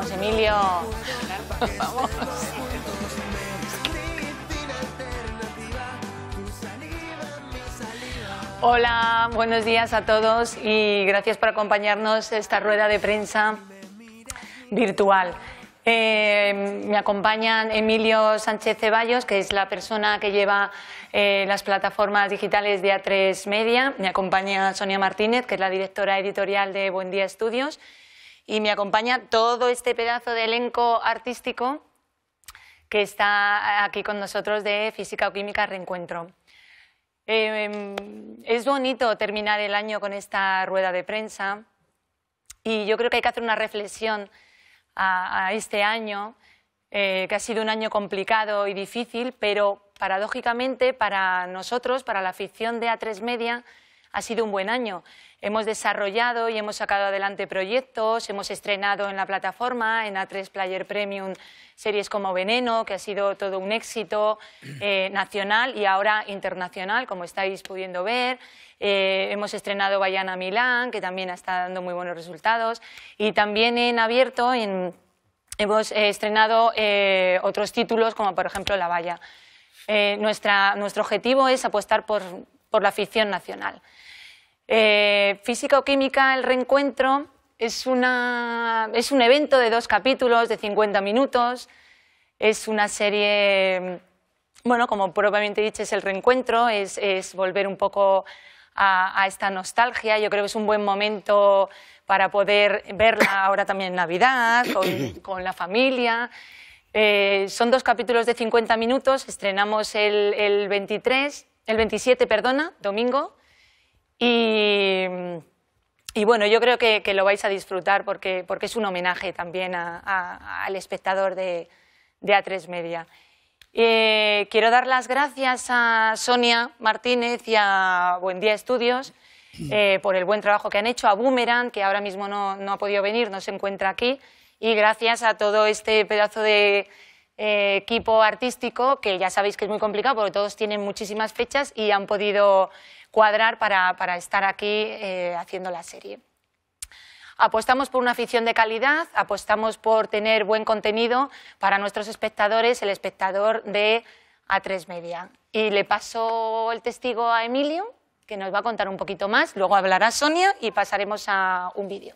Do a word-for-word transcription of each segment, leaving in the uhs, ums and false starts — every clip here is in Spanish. Vamos, Emilio. Vamos. Hola, buenos días a todos y gracias por acompañarnos esta rueda de prensa virtual. Eh, me acompañan Emilio Sánchez Ceballos, que es la persona que lleva eh, las plataformas digitales de Atresmedia. Me acompaña Sonia Martínez, que es la directora editorial de Buendía Estudios. Y me acompaña todo este pedazo de elenco artístico que está aquí con nosotros de Física o Química Reencuentro. Eh, es bonito terminar el año con esta rueda de prensa y yo creo que hay que hacer una reflexión a, a este año, eh, que ha sido un año complicado y difícil, pero paradójicamente para nosotros, para la afición de Atresmedia, ha sido un buen año. Hemos desarrollado y hemos sacado adelante proyectos, hemos estrenado en la plataforma, en Atresplayer Premium, series como Veneno, que ha sido todo un éxito eh, nacional y ahora internacional, como estáis pudiendo ver. Eh, hemos estrenado Vaiana Milán, que también está dando muy buenos resultados. Y también en abierto en, hemos eh, estrenado eh, otros títulos, como por ejemplo La Valla. Eh, nuestra, nuestro objetivo es apostar por... por la afición nacional. Eh, Física o Química, el reencuentro, es, una, es un evento de dos capítulos de cincuenta minutos, es una serie, bueno, como propiamente dicho, es el reencuentro, es, es volver un poco a, a esta nostalgia. Yo creo que es un buen momento para poder verla ahora también en Navidad, con, con la familia. Eh, son dos capítulos de cincuenta minutos, estrenamos el, el veintitrés... el veintisiete, perdona, domingo, y, y bueno, yo creo que, que lo vais a disfrutar porque, porque es un homenaje también a, a, al espectador de, de Atresmedia. Eh, quiero dar las gracias a Sonia Martínez y a Buendía Estudios eh, por el buen trabajo que han hecho, a Boomerang, que ahora mismo no, no ha podido venir, no se encuentra aquí, y gracias a todo este pedazo de... Eh, equipo artístico, que ya sabéis que es muy complicado porque todos tienen muchísimas fechas y han podido cuadrar para, para estar aquí eh, haciendo la serie. Apostamos por una afición de calidad, apostamos por tener buen contenido para nuestros espectadores, el espectador de Atresmedia. Y le paso el testigo a Emilio, que nos va a contar un poquito más, luego hablará Sonia y pasaremos a un vídeo.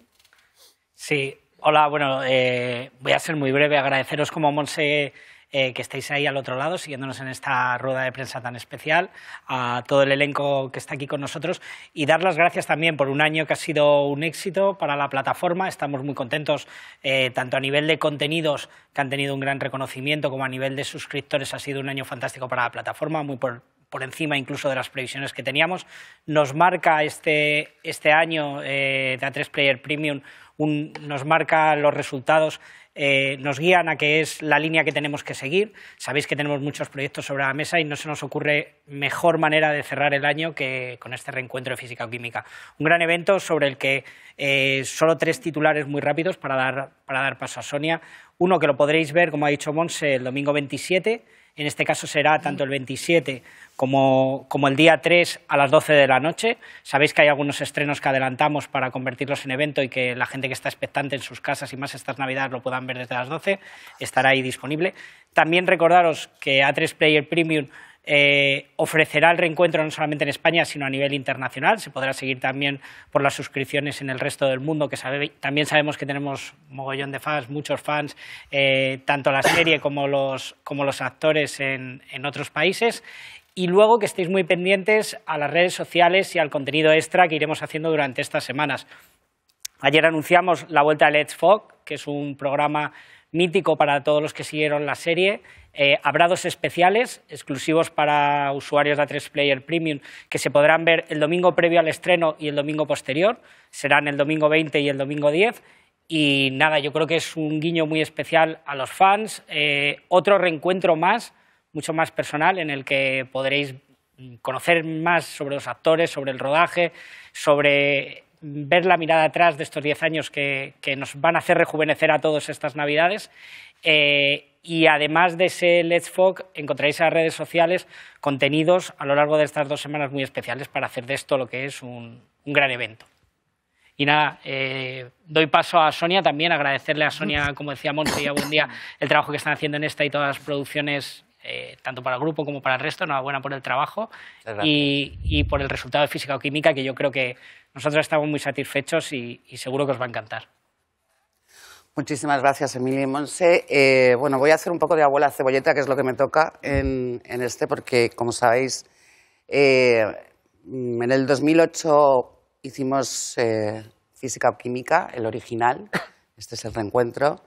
Sí. Hola, bueno, eh, voy a ser muy breve, agradeceros como Monse eh, que estéis ahí al otro lado siguiéndonos en esta rueda de prensa tan especial, a todo el elenco que está aquí con nosotros y dar las gracias también por un año que ha sido un éxito para la plataforma. Estamos muy contentos eh, tanto a nivel de contenidos que han tenido un gran reconocimiento como a nivel de suscriptores. Ha sido un año fantástico para la plataforma, muy por... por encima incluso de las previsiones que teníamos. Nos marca este, este año eh, de Atresplayer Premium, un, nos marca los resultados, eh, nos guían a que es la línea que tenemos que seguir. Sabéis que tenemos muchos proyectos sobre la mesa y no se nos ocurre mejor manera de cerrar el año que con este reencuentro de Física o Química. Un gran evento sobre el que eh, solo tres titulares muy rápidos para dar, para dar paso a Sonia. Uno que lo podréis ver, como ha dicho Monse, el domingo veintisiete. En este caso será tanto el veintisiete como, como el día tres a las doce de la noche. Sabéis que hay algunos estrenos que adelantamos para convertirlos en evento y que la gente que está expectante en sus casas y más estas Navidades lo puedan ver desde las doce. Estará ahí disponible. También recordaros que Atresplayer Premium eh, ofrecerá el reencuentro no solamente en España, sino a nivel internacional. Se podrá seguir también por las suscripciones en el resto del mundo, que sabe, también sabemos que tenemos mogollón de fans, muchos fans, eh, tanto la serie como los, como los actores en, en otros países. Y luego que estéis muy pendientes a las redes sociales y al contenido extra que iremos haciendo durante estas semanas. Ayer anunciamos la vuelta a Let's FoQ, que es un programa mítico para todos los que siguieron la serie. Eh, habrá dos especiales exclusivos para usuarios de Atresplayer Premium que se podrán ver el domingo previo al estreno y el domingo posterior. Serán el domingo veinte y el domingo diez. Y nada, yo creo que es un guiño muy especial a los fans. Eh, otro reencuentro más, mucho más personal, en el que podréis conocer más sobre los actores, sobre el rodaje, sobre... ver la mirada atrás de estos diez años que, que nos van a hacer rejuvenecer a todos estas Navidades. Eh, y además de ese Let's FoQ, encontraréis en las redes sociales contenidos a lo largo de estas dos semanas muy especiales para hacer de esto lo que es un, un gran evento. Y nada, eh, doy paso a Sonia también, agradecerle a Sonia, como decía Monte, y a Buendía el trabajo que están haciendo en esta y todas las producciones, eh, tanto para el grupo como para el resto. Enhorabuena por el trabajo y, y por el resultado de Física o Química, que yo creo que nosotros estamos muy satisfechos y, y seguro que os va a encantar. Muchísimas gracias, Emilio y Monse. Eh, bueno, voy a hacer un poco de abuela cebolleta, que es lo que me toca en, en este, porque, como sabéis, eh, en el dos mil ocho hicimos eh, Física o Química, el original, este es el reencuentro,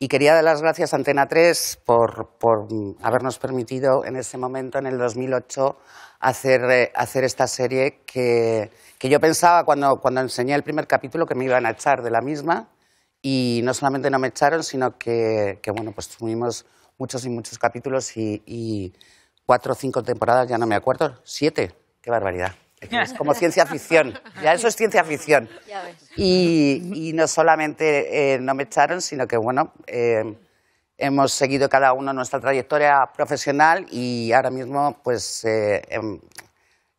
y quería dar las gracias a Antena tres por, por habernos permitido en ese momento, en el dos mil ocho, hacer, eh, hacer esta serie que, que yo pensaba cuando, cuando enseñé el primer capítulo que me iban a echar de la misma. Y no solamente no me echaron, sino que, que bueno, pues tuvimos muchos y muchos capítulos y, y cuatro o cinco temporadas, ya no me acuerdo, siete. ¡Qué barbaridad! Es como ciencia ficción. Ya eso es ciencia ficción. Ya ves. Y, y no solamente eh, no me echaron, sino que, bueno, eh, hemos seguido cada uno nuestra trayectoria profesional y ahora mismo, pues, eh,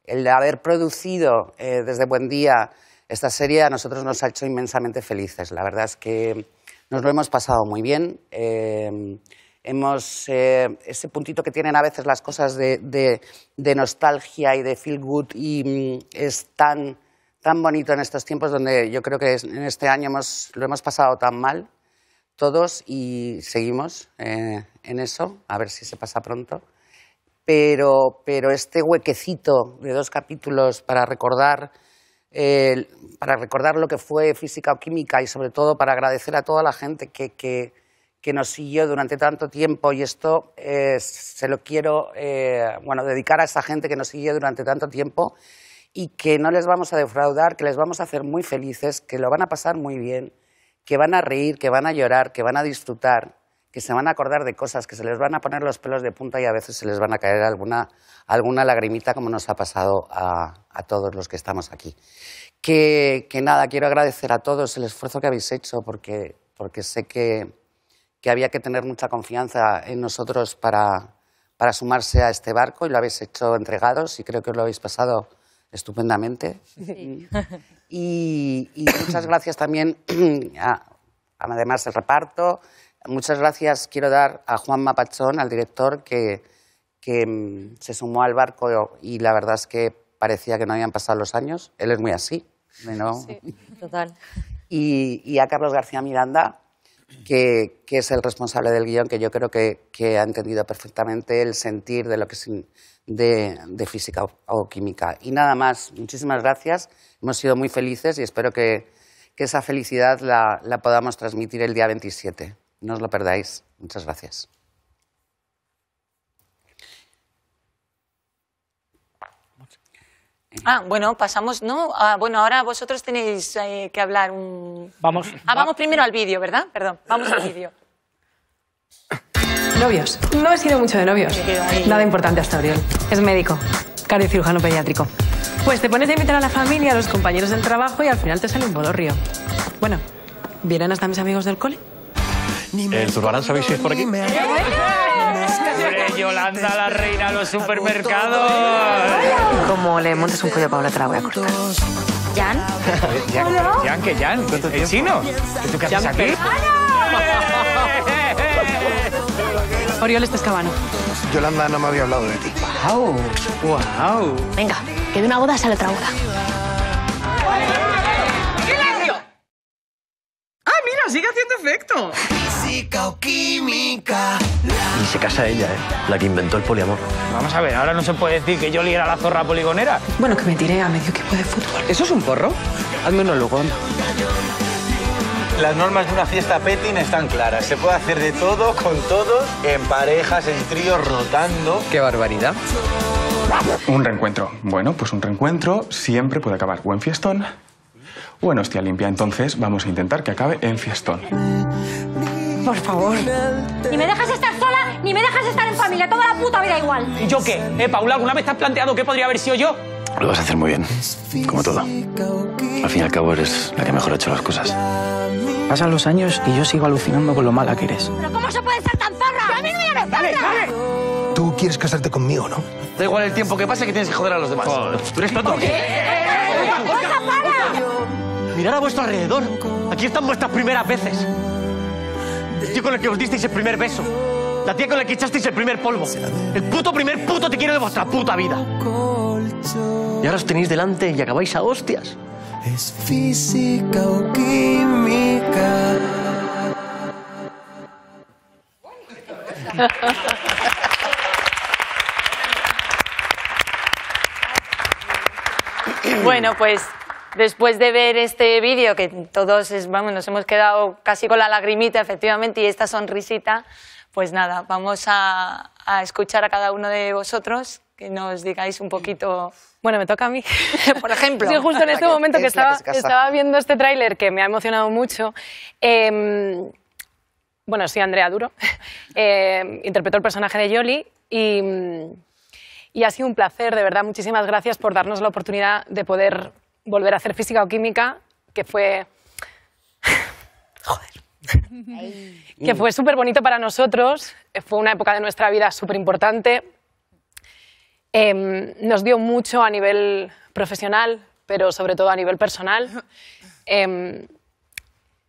el haber producido eh, desde Buendía esta serie a nosotros nos ha hecho inmensamente felices. La verdad es que nos lo hemos pasado muy bien. Eh, hemos, eh, ese puntito que tienen a veces las cosas de, de, de nostalgia y de feel good, y es tan, tan bonito en estos tiempos donde yo creo que en este año hemos, lo hemos pasado tan mal todos, y seguimos eh, en eso, a ver si se pasa pronto. Pero, pero este huequecito de dos capítulos para recordar Eh, para recordar lo que fue Física o Química, y sobre todo para agradecer a toda la gente que, que, que nos siguió durante tanto tiempo, y esto eh, se lo quiero eh, bueno, dedicar a esa gente que nos siguió durante tanto tiempo y que no les vamos a defraudar, que les vamos a hacer muy felices, que lo van a pasar muy bien, que van a reír, que van a llorar, que van a disfrutar, que se van a acordar de cosas, que se les van a poner los pelos de punta y a veces se les van a caer alguna, alguna lagrimita, como nos ha pasado a a todos los que estamos aquí. Que, que nada, quiero agradecer a todos el esfuerzo que habéis hecho, porque, porque sé que, que había que tener mucha confianza en nosotros para, para sumarse a este barco, y lo habéis hecho entregados, y creo que os lo habéis pasado estupendamente. Sí. Y, y muchas gracias también, a, además el reparto, muchas gracias quiero dar a Juan Mapachón, al director, que, que se sumó al barco, y la verdad es que parecía que no habían pasado los años. Él es muy así, ¿no? Sí, total. Y, y a Carlos García Miranda, que, que es el responsable del guión, que yo creo que, que ha entendido perfectamente el sentir de lo que es de, de Física o Química. Y nada más, muchísimas gracias. Hemos sido muy felices y espero que, que esa felicidad la, la podamos transmitir el día veintisiete. No os lo perdáis. Muchas gracias. Ah, bueno, pasamos, ¿no? Ah, bueno, ahora vosotros tenéis eh, que hablar un... Vamos. Ah, vamos primero al vídeo, ¿verdad? Perdón, vamos al vídeo. Novios. No he sido mucho de novios. Nada importante hasta Oriol. Es médico, cardiocirujano pediátrico. Pues te pones a invitar a la familia, a los compañeros del trabajo y al final te sale un bodorrio. Bueno, ¿vienen hasta mis amigos del cole? ¿El Turbarán sabéis si es por aquí? Yolanda, la reina de los supermercados. Como le montes un pollo, Paula, te la voy a cortar. ¿Jan? ¿Jan? ¿Jan? ¿Qué Jan? ¿El chino? ¿Y tú qué haces aquí? Oriol, este es Cabano. Yolanda no me había hablado de ti. ¡Wow! ¡Wow! Venga, que de una boda sale otra boda. ¡Silencio! ¡Ah, mira! ¡Sigue haciendo efecto! Física o Química. Y se casa ella, ¿eh? La que inventó el poliamor. Vamos a ver, ahora no se puede decir que Yoli era la zorra poligonera. Bueno, que me tiré a medio equipo de fútbol. ¿Eso es un porro? Hazme un hologón. Las normas de una fiesta petting están claras. Se puede hacer de todo, con todos, en parejas, en tríos, rotando. ¡Qué barbaridad! Un reencuentro. Bueno, pues un reencuentro siempre puede acabar o en fiestón o en hostia limpia. Entonces vamos a intentar que acabe en fiestón. Por favor. Ni me dejas estar sola, ni me dejas estar en familia. Toda la puta vida igual. ¿Y yo qué? ¿Eh, Paula? ¿Alguna vez te has planteado qué podría haber sido yo? Lo vas a hacer muy bien. Como todo. Al fin y al cabo eres la que mejor ha hecho las cosas. Pasan los años y yo sigo alucinando con lo mala que eres. ¿Pero cómo se puede ser tan zorra? ¡A mí no me eres dale, dale! Tú quieres casarte conmigo, ¿no? Da igual el tiempo que pase, que tienes que joder a los demás. Joder. ¿Tú eres tonto? ¿Qué? ¿Qué? ¡Cosa para! Mirad a vuestro alrededor. Aquí están vuestras primeras veces. El tío con el que os disteis el primer beso. La tía con la que echasteis el primer polvo. El puto primer puto te quiero de vuestra puta vida. Y ahora os tenéis delante y acabáis a hostias. Es física o química. Bueno, pues después de ver este vídeo, que todos es, vamos, nos hemos quedado casi con la lagrimita, efectivamente, y esta sonrisita, pues nada, vamos a, a escuchar a cada uno de vosotros, que nos digáis un poquito... Bueno, me toca a mí. Por ejemplo. Sí, justo en este momento que, que, estaba, que estaba viendo este tráiler, que me ha emocionado mucho. Eh, bueno, soy Andrea Duro. Eh, interpretó el personaje de Yoli y, y ha sido un placer, de verdad. Muchísimas gracias por darnos la oportunidad de poder volver a hacer Física o Química, que fue... Joder. Que fue súper bonito para nosotros. Fue una época de nuestra vida súper importante. Eh, nos dio mucho a nivel profesional, pero sobre todo a nivel personal. Eh,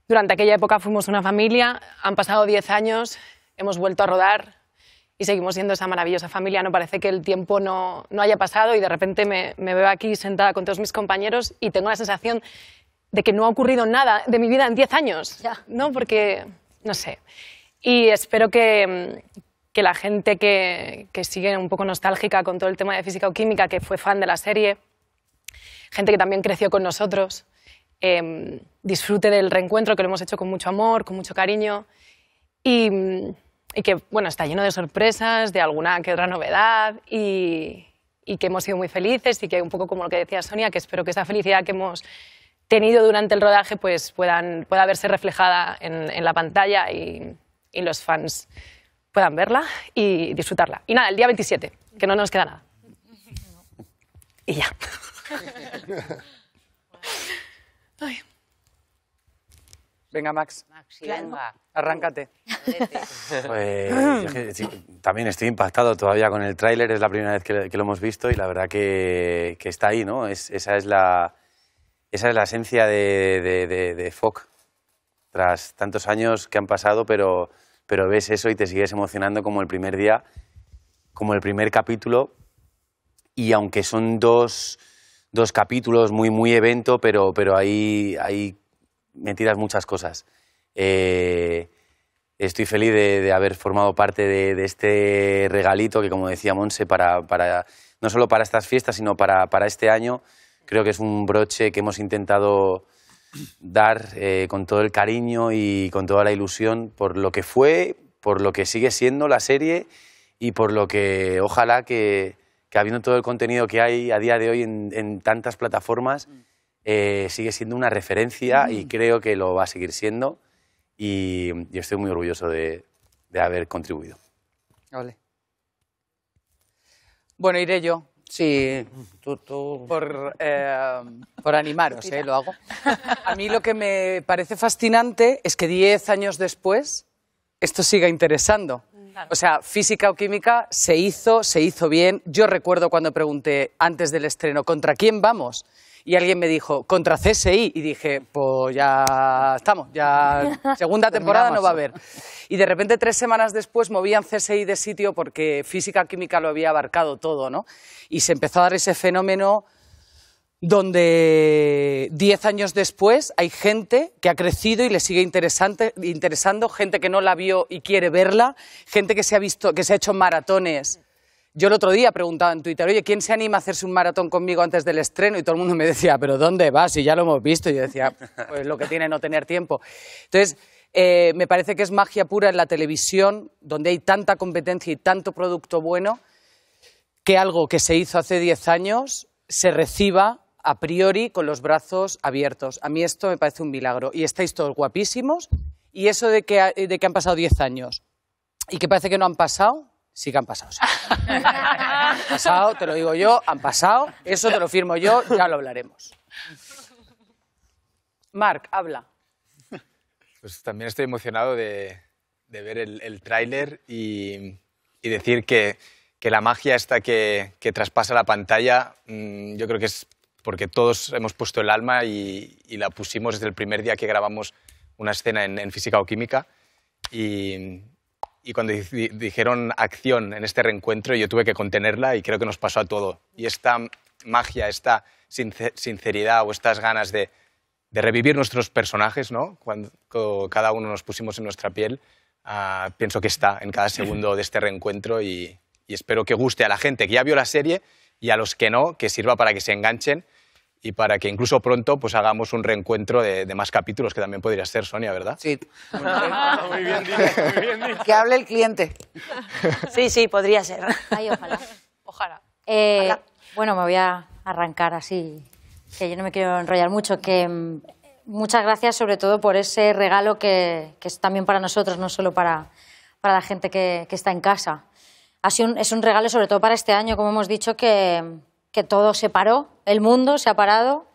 durante aquella época fuimos una familia, han pasado diez años, hemos vuelto a rodar y seguimos siendo esa maravillosa familia. No parece que el tiempo no, no haya pasado y de repente me, me veo aquí sentada con todos mis compañeros y tengo la sensación de que no ha ocurrido nada de mi vida en diez años, ya. ¿No? Porque, no sé. Y espero que... que la gente que, que sigue un poco nostálgica con todo el tema de Física o Química, que fue fan de la serie, gente que también creció con nosotros, eh, disfrute del reencuentro, que lo hemos hecho con mucho amor, con mucho cariño, y, y que bueno, está lleno de sorpresas, de alguna que otra novedad, y, y que hemos sido muy felices, y que un poco como lo que decía Sonia, que espero que esa felicidad que hemos tenido durante el rodaje pues puedan, pueda verse reflejada en, en la pantalla y, y los fans puedan verla y disfrutarla. Y nada, el día veintisiete, que no nos queda nada. No. Y ya. Ay. Venga, Max. Max claro. Arráncate. Pues, sí, también estoy impactado todavía con el tráiler, es la primera vez que lo hemos visto y la verdad que, que está ahí, ¿no? Es, esa, es la, esa es la esencia de, de, de, de FoQ. Tras tantos años que han pasado, pero... pero ves eso y te sigues emocionando como el primer día, como el primer capítulo. Y aunque son dos, dos capítulos muy, muy evento, pero, pero ahí, ahí me tiras muchas cosas. Eh, estoy feliz de, de haber formado parte de, de este regalito que, como decía Montse, para, para, no solo para estas fiestas, sino para, para este año. Creo que es un broche que hemos intentado... dar eh, con todo el cariño y con toda la ilusión por lo que fue, por lo que sigue siendo la serie y por lo que ojalá que, que habiendo todo el contenido que hay a día de hoy en, en tantas plataformas, eh, sigue siendo una referencia mm. y creo que lo va a seguir siendo y, y estoy muy orgulloso de, de haber contribuido. Vale. Bueno, iré yo. Sí, tú, tú. Por, eh, por animaros, eh, lo hago. A mí lo que me parece fascinante es que diez años después esto siga interesando. O sea, Física o Química se hizo, se hizo bien. Yo recuerdo cuando pregunté antes del estreno, ¿contra quién vamos? Y alguien me dijo, contra C S I. Y dije, pues ya estamos, ya segunda temporada no va a haber. Y de repente, tres semanas después, movían C S I de sitio porque Física o Química lo había abarcado todo, ¿no? Y se empezó a dar ese fenómeno donde diez años después hay gente que ha crecido y le sigue interesante, interesando, gente que no la vio y quiere verla, gente que se ha visto, que se ha hecho maratones. Yo el otro día preguntaba en Twitter, oye, ¿quién se anima a hacerse un maratón conmigo antes del estreno? Y todo el mundo me decía, ¿pero dónde vas? Y ya lo hemos visto. Y yo decía, pues lo que tiene no tener tiempo. Entonces, eh, me parece que es magia pura en la televisión, donde hay tanta competencia y tanto producto bueno, que algo que se hizo hace diez años se reciba a priori con los brazos abiertos. A mí esto me parece un milagro. Y estáis todos guapísimos. Y eso de que, de que han pasado diez años y que parece que no han pasado... Sí que han pasado, sí. Han pasado, te lo digo yo, han pasado. Eso te lo firmo yo, ya lo hablaremos. Marc, habla. Pues también estoy emocionado de, de ver el, el tráiler y, y decir que, que la magia esta que, que traspasa la pantalla, mmm, yo creo que es porque todos hemos puesto el alma y, y la pusimos desde el primer día que grabamos una escena en, en Física o Química. Y, y cuando di, dijeron acción en este reencuentro, yo tuve que contenerla y creo que nos pasó a todo. Y esta magia, esta sinceridad o estas ganas de, de revivir nuestros personajes, ¿no? Cuando cada uno nos pusimos en nuestra piel, uh, pienso que está en cada segundo de este reencuentro y, y espero que guste a la gente que ya vio la serie y a los que no, que sirva para que se enganchen y para que incluso pronto pues hagamos un reencuentro de, de más capítulos, que también podría ser, Sonia, ¿verdad? Sí. Muy bien, muy bien, muy bien. Que hable el cliente. Sí, sí, podría ser. Ay, ojalá. Ojalá. Eh, ojalá. Bueno, me voy a arrancar así, que yo no me quiero enrollar mucho, que muchas gracias sobre todo por ese regalo que, que es también para nosotros, no solo para, para la gente que, que está en casa. Ha sido un, es un regalo sobre todo para este año, como hemos dicho, que, que todo se paró, el mundo se ha parado,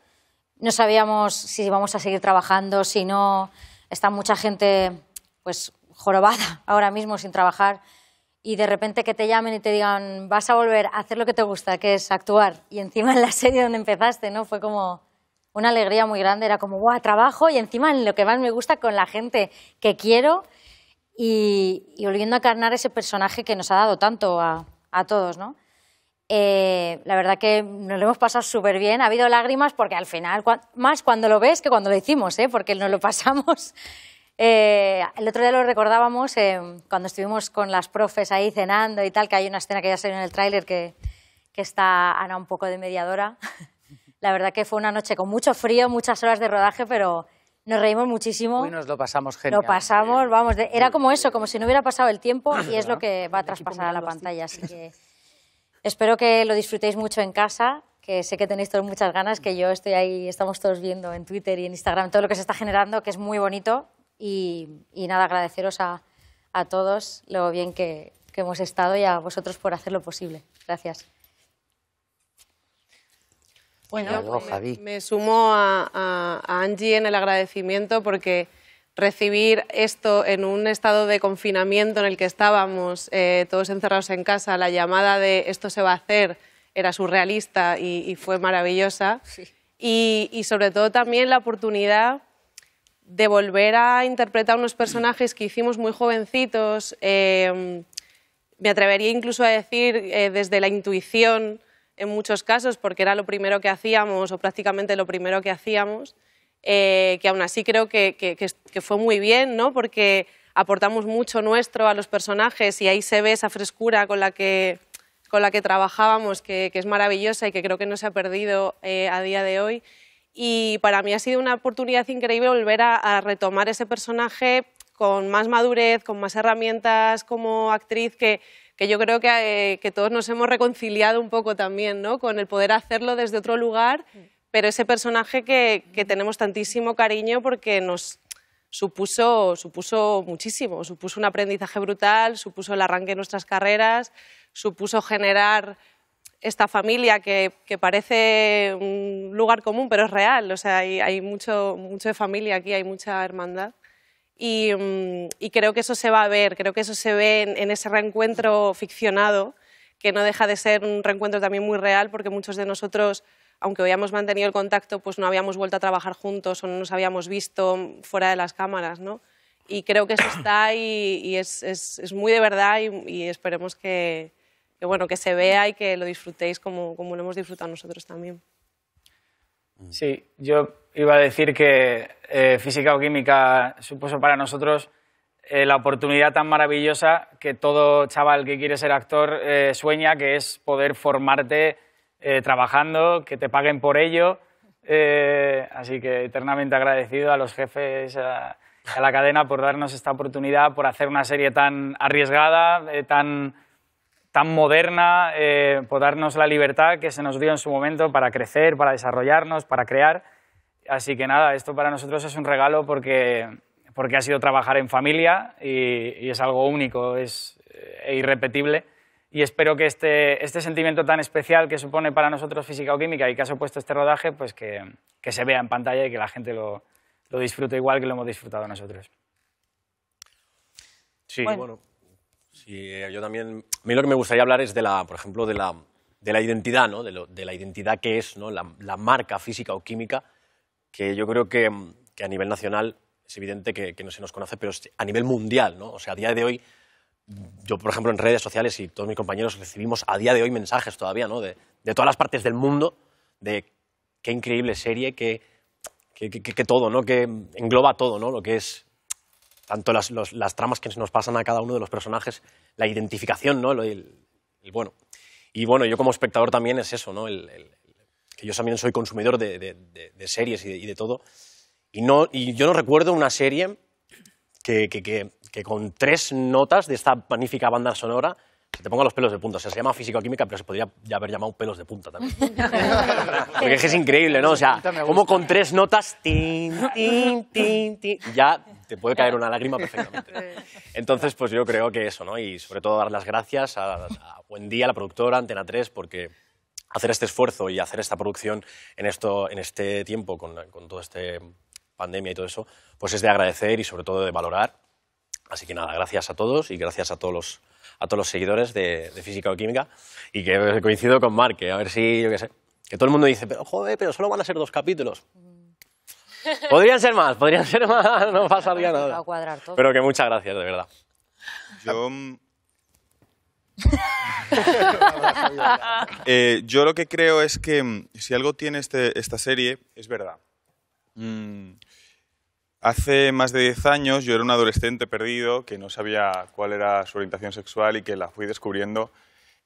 no sabíamos si íbamos a seguir trabajando, si no, está mucha gente pues jorobada ahora mismo sin trabajar y de repente que te llamen y te digan vas a volver a hacer lo que te gusta, que es actuar, y encima en la serie donde empezaste, ¿no? Fue como una alegría muy grande, era como ¡guau, trabajo! Y encima en lo que más me gusta con la gente que quiero. Y, y volviendo a encarnar ese personaje que nos ha dado tanto a, a todos, ¿no? Eh, la verdad que nos lo hemos pasado súper bien. Ha habido lágrimas porque al final, cua, más cuando lo ves que cuando lo hicimos, ¿eh? Porque nos lo pasamos. Eh, el otro día lo recordábamos eh, cuando estuvimos con las profes ahí cenando y tal, que hay una escena que ya salió en el tráiler que, que está Ana un poco de mediadora. La verdad que fue una noche con mucho frío, muchas horas de rodaje, pero... Nos reímos muchísimo. Uy, nos lo pasamos genial. Lo pasamos, vamos, de, era como eso, como si no hubiera pasado el tiempo y es lo que va a traspasar a la pantalla. Así que espero que lo disfrutéis mucho en casa, que sé que tenéis todos muchas ganas, que yo estoy ahí, estamos todos viendo en Twitter y en Instagram todo lo que se está generando, que es muy bonito. Y, y nada, agradeceros a, a todos lo bien que, que hemos estado y a vosotros por hacer lo posible. Gracias. Bueno, me, me sumo a, a, a Angy en el agradecimiento porque recibir esto en un estado de confinamiento en el que estábamos eh, todos encerrados en casa, la llamada de esto se va a hacer era surrealista y, y fue maravillosa. Sí. Y, y sobre todo también la oportunidad de volver a interpretar unos personajes que hicimos muy jovencitos, eh, me atrevería incluso a decir eh, desde la intuición, en muchos casos, porque era lo primero que hacíamos o prácticamente lo primero que hacíamos, eh, que aún así creo que, que, que fue muy bien, ¿no? Porque aportamos mucho nuestro a los personajes y ahí se ve esa frescura con la que, con la que trabajábamos, que, que es maravillosa y que creo que no se ha perdido eh, a día de hoy. Y para mí ha sido una oportunidad increíble volver a, a retomar ese personaje con más madurez, con más herramientas como actriz, que... que yo creo que, eh, que todos nos hemos reconciliado un poco también, ¿no? Con el poder hacerlo desde otro lugar, pero ese personaje que, que tenemos tantísimo cariño porque nos supuso, supuso muchísimo, supuso un aprendizaje brutal, supuso el arranque de nuestras carreras, supuso generar esta familia que, que parece un lugar común, pero es real, o sea, hay, hay mucho, mucho de familia aquí, hay mucha hermandad. Y, y creo que eso se va a ver, creo que eso se ve en, en ese reencuentro ficcionado, que no deja de ser un reencuentro también muy real, porque muchos de nosotros, aunque habíamos mantenido el contacto, pues no habíamos vuelto a trabajar juntos o no nos habíamos visto fuera de las cámaras, ¿no? Y creo que eso está y, y es, es, es muy de verdad y, y esperemos que, que, bueno, que se vea y que lo disfrutéis como, como lo hemos disfrutado nosotros también. Sí, yo iba a decir que eh, Física o Química supuso para nosotros eh, la oportunidad tan maravillosa que todo chaval que quiere ser actor eh, sueña, que es poder formarte eh, trabajando, que te paguen por ello. Eh, así que eternamente agradecido a los jefes, a, a la cadena por darnos esta oportunidad, por hacer una serie tan arriesgada, eh, tan, tan moderna, eh, por darnos la libertad que se nos dio en su momento para crecer, para desarrollarnos, para crear. Así que nada, esto para nosotros es un regalo porque, porque ha sido trabajar en familia y, y es algo único, es e irrepetible. Y espero que este, este sentimiento tan especial que supone para nosotros Física o Química y que ha supuesto este rodaje, pues que, que se vea en pantalla y que la gente lo, lo disfrute igual que lo hemos disfrutado nosotros. Sí, bueno, bueno sí, yo también... A mí lo que me gustaría hablar es, de la, por ejemplo, de la... de la identidad, ¿no? de, lo, de la identidad que es, ¿no? la, la marca física o química, que yo creo que, que a nivel nacional es evidente que, que no se nos conoce, pero a nivel mundial, ¿no? O sea, a día de hoy, yo, por ejemplo, en redes sociales y todos mis compañeros recibimos a día de hoy mensajes todavía, ¿no? de, de todas las partes del mundo, de qué increíble serie, qué, qué, qué, qué todo, ¿no? Que engloba todo, ¿no? Lo que es tanto las, los, las tramas que nos pasan a cada uno de los personajes, la identificación, ¿no? Lo, el, el, bueno. Y bueno, yo como espectador también es eso, ¿no? El, el, el, que yo también soy consumidor de, de, de, de series y de, y de todo. Y, no, y yo no recuerdo una serie que, que, que, que con tres notas de esta magnífica banda sonora se te ponga los pelos de punta. O sea, se llama Física o Química, pero se podría ya haber llamado Pelos de Punta también. Porque es increíble, ¿no? O sea, como con tres notas, tin, tin, tin, tin, ya te puede caer una lágrima perfectamente. Entonces, pues yo creo que eso, ¿no? Y sobre todo dar las gracias a, a Buendía, la productora, Antena tres, porque hacer este esfuerzo y hacer esta producción en, esto, en este tiempo, con, con todo este... pandemia y todo eso, pues es de agradecer y sobre todo de valorar. Así que nada, gracias a todos y gracias a todos los, a todos los seguidores de, de Física o Química. Y que coincido con Marc, que a ver si, yo qué sé, que todo el mundo dice, pero joder, pero solo van a ser dos capítulos. Podrían ser más, podrían ser más, no pasaría nada. A cuadrar todo. Pero que muchas gracias, de verdad. Yo... eh, yo lo que creo es que si algo tiene este, esta serie, es verdad. Mm. Hace más de diez años yo era un adolescente perdido que no sabía cuál era su orientación sexual y que la fui descubriendo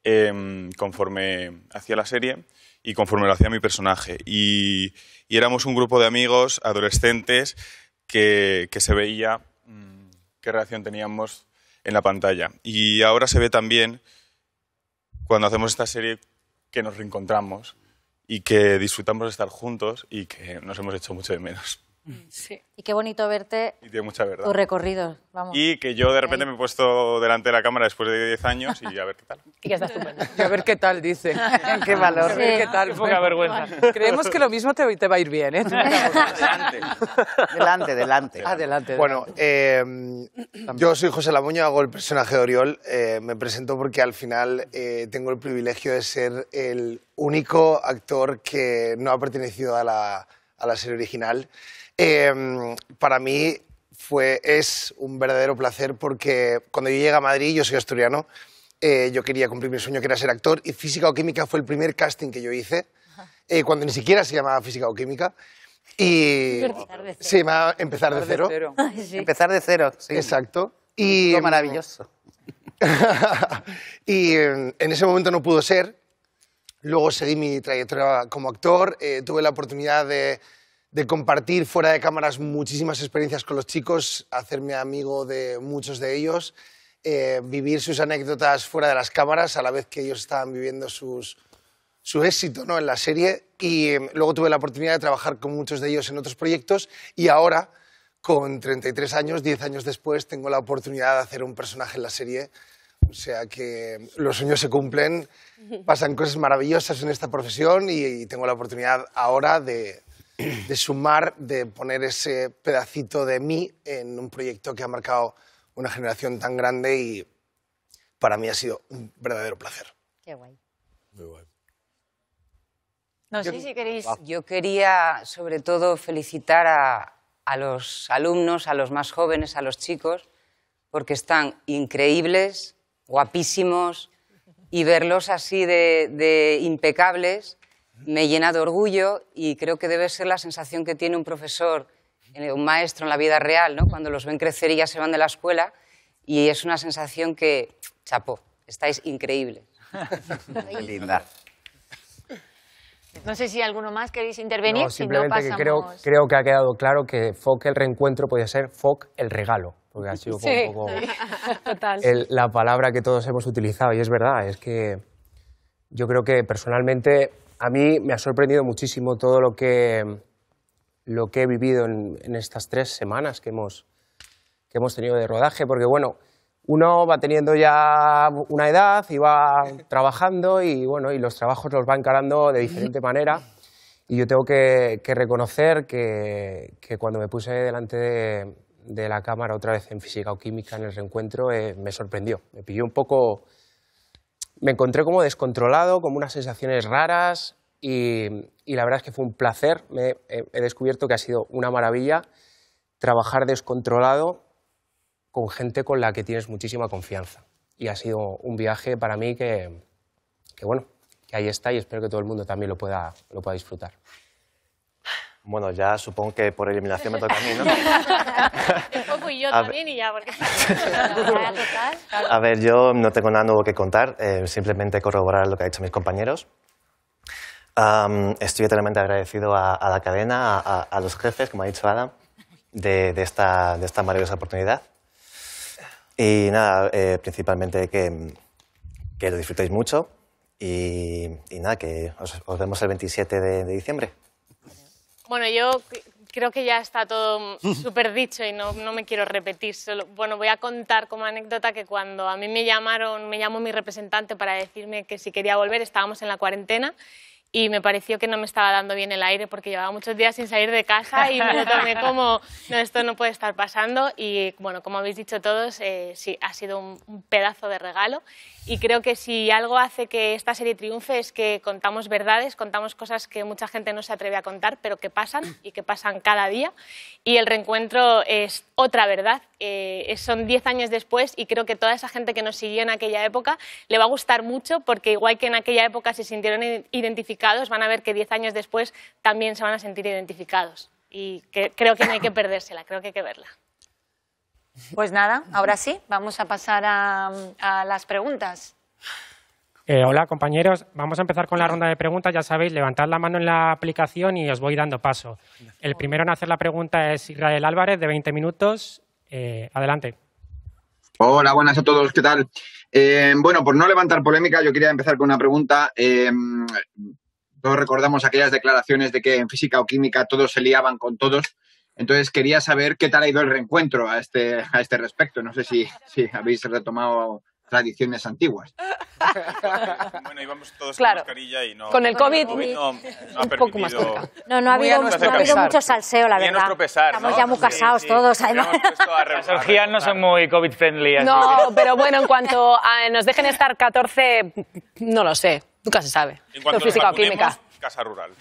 eh, conforme hacía la serie y conforme lo hacía mi personaje. Y, y éramos un grupo de amigos adolescentes que, que se veía mm, qué reacción teníamos en la pantalla. Y ahora se ve también cuando hacemos esta serie que nos reencontramos y que disfrutamos de estar juntos y que nos hemos hecho mucho de menos. Sí. Y qué bonito verte y tiene mucha verdad. Tus recorridos. Vamos. Y que yo de repente me he puesto delante de la cámara después de diez años y a ver qué tal. Y ya está estupendo. Y a ver qué tal, dice. Qué valor. Sí. Qué tal, poca vergüenza. Creemos que lo mismo te, te va a ir bien, ¿eh? Delante. Delante, delante. Adelante. Bueno, eh, yo soy Jose Lamuño, hago el personaje de Oriol. Eh, me presento porque al final eh, tengo el privilegio de ser el único actor que no ha pertenecido a la, a la serie original. Eh, para mí fue, es un verdadero placer porque cuando yo llegué a Madrid, yo soy asturiano, eh, yo quería cumplir mi sueño que era ser actor y Física o Química fue el primer casting que yo hice, eh, cuando ni siquiera se llamaba Física o Química y se llamaba Empezar de Cero. Empezar de cero, Ay, sí. Empezar de cero sí. Exacto. Y, Qué maravilloso. Y en ese momento no pudo ser, luego seguí mi trayectoria como actor, eh, tuve la oportunidad de... de compartir fuera de cámaras muchísimas experiencias con los chicos, hacerme amigo de muchos de ellos, eh, vivir sus anécdotas fuera de las cámaras a la vez que ellos estaban viviendo sus, su éxito, ¿no? en la serie. Y eh, luego tuve la oportunidad de trabajar con muchos de ellos en otros proyectos y ahora, con treinta y tres años, diez años después, tengo la oportunidad de hacer un personaje en la serie. O sea que los sueños se cumplen, pasan cosas maravillosas en esta profesión y, y tengo la oportunidad ahora de... de sumar, de poner ese pedacito de mí en un proyecto que ha marcado una generación tan grande y para mí ha sido un verdadero placer. Qué guay. Muy guay. No sé si queréis... Yo quería, sobre todo, felicitar a, a los alumnos, a los más jóvenes, a los chicos, porque están increíbles, guapísimos, y verlos así de, de impecables... me llena de orgullo y creo que debe ser la sensación que tiene un profesor, un maestro en la vida real, ¿no? Cuando los ven crecer y ya se van de la escuela y es una sensación que, chapó, estáis increíbles. Qué linda. No sé si alguno más queréis intervenir. No, simplemente si no, pasamos... que creo, creo que ha quedado claro que FoQ el reencuentro podía ser FoQ el regalo, porque ha sido sí, un poco total. El, la palabra que todos hemos utilizado y es verdad, es que yo creo que personalmente... A mí me ha sorprendido muchísimo todo lo que, lo que he vivido en, en estas tres semanas que hemos, que hemos tenido de rodaje, porque bueno, uno va teniendo ya una edad y va trabajando y bueno, y los trabajos los va encarando de diferente manera y yo tengo que, que reconocer que, que cuando me puse delante de, de la cámara otra vez en Física o Química en el reencuentro eh, me sorprendió, me pilló un poco... me encontré como descontrolado, como unas sensaciones raras y, y la verdad es que fue un placer. Me, he, he descubierto que ha sido una maravilla trabajar descontrolado con gente con la que tienes muchísima confianza. Y ha sido un viaje para mí que, que bueno, que ahí está y espero que todo el mundo también lo pueda, lo pueda disfrutar. Bueno, ya supongo que por eliminación me toca a mí, ¿no? Después fui yo también y ya, porque... A ver, yo no tengo nada nuevo que contar, eh, simplemente corroborar lo que han dicho mis compañeros. Um, estoy eternamente agradecido a, a la cadena, a, a los jefes, como ha dicho Adam, de, de, esta, de esta maravillosa oportunidad. Y nada, eh, principalmente que, que lo disfrutéis mucho y, y nada, que os, os vemos el veintisiete de diciembre. Bueno, yo creo que ya está todo súper dicho y no, no me quiero repetir. Solo, bueno, voy a contar como anécdota que cuando a mí me llamaron, me llamó mi representante para decirme que si quería volver, estábamos en la cuarentena y me pareció que no me estaba dando bien el aire porque llevaba muchos días sin salir de casa y me lo tomé como, no, esto no puede estar pasando. Y bueno, como habéis dicho todos, eh, sí, ha sido un, un pedazo de regalo. Y creo que si algo hace que esta serie triunfe es que contamos verdades, contamos cosas que mucha gente no se atreve a contar, pero que pasan y que pasan cada día. Y el reencuentro es otra verdad. Eh, son diez años después y creo que toda esa gente que nos siguió en aquella época le va a gustar mucho porque igual que en aquella época se sintieron identificados, van a ver que diez años después también se van a sentir identificados. Y que, creo que no hay que perdérsela, creo que hay que verla. Pues nada, ahora sí, vamos a pasar a, a las preguntas. Eh, hola, compañeros. Vamos a empezar con la ronda de preguntas. Ya sabéis, levantad la mano en la aplicación y os voy dando paso. El primero en hacer la pregunta es Israel Álvarez, de veinte minutos. Eh, adelante. Hola, buenas a todos. ¿Qué tal? Eh, bueno, por no levantar polémica, yo quería empezar con una pregunta. Eh, todos recordamos aquellas declaraciones de que en física o química todos se liaban con todos. Entonces, quería saber qué tal ha ido el reencuentro a este, a este respecto. No sé si, si habéis retomado tradiciones antiguas. Bueno, íbamos todos claro. con mascarilla y no... Con el COVID, el COVID no, no ha permitido... Un poco más cerca. No, no ha habido, no ha habido mucho salseo, la verdad. Pesar, Estamos ¿no? ya muy casados sí, sí. todos, además. Las orgías no son muy COVID-friendly. No, pero bueno, en cuanto a, nos dejen estar catorce, no lo sé. Nunca se sabe. En cuanto nos vacunemos, casa rural.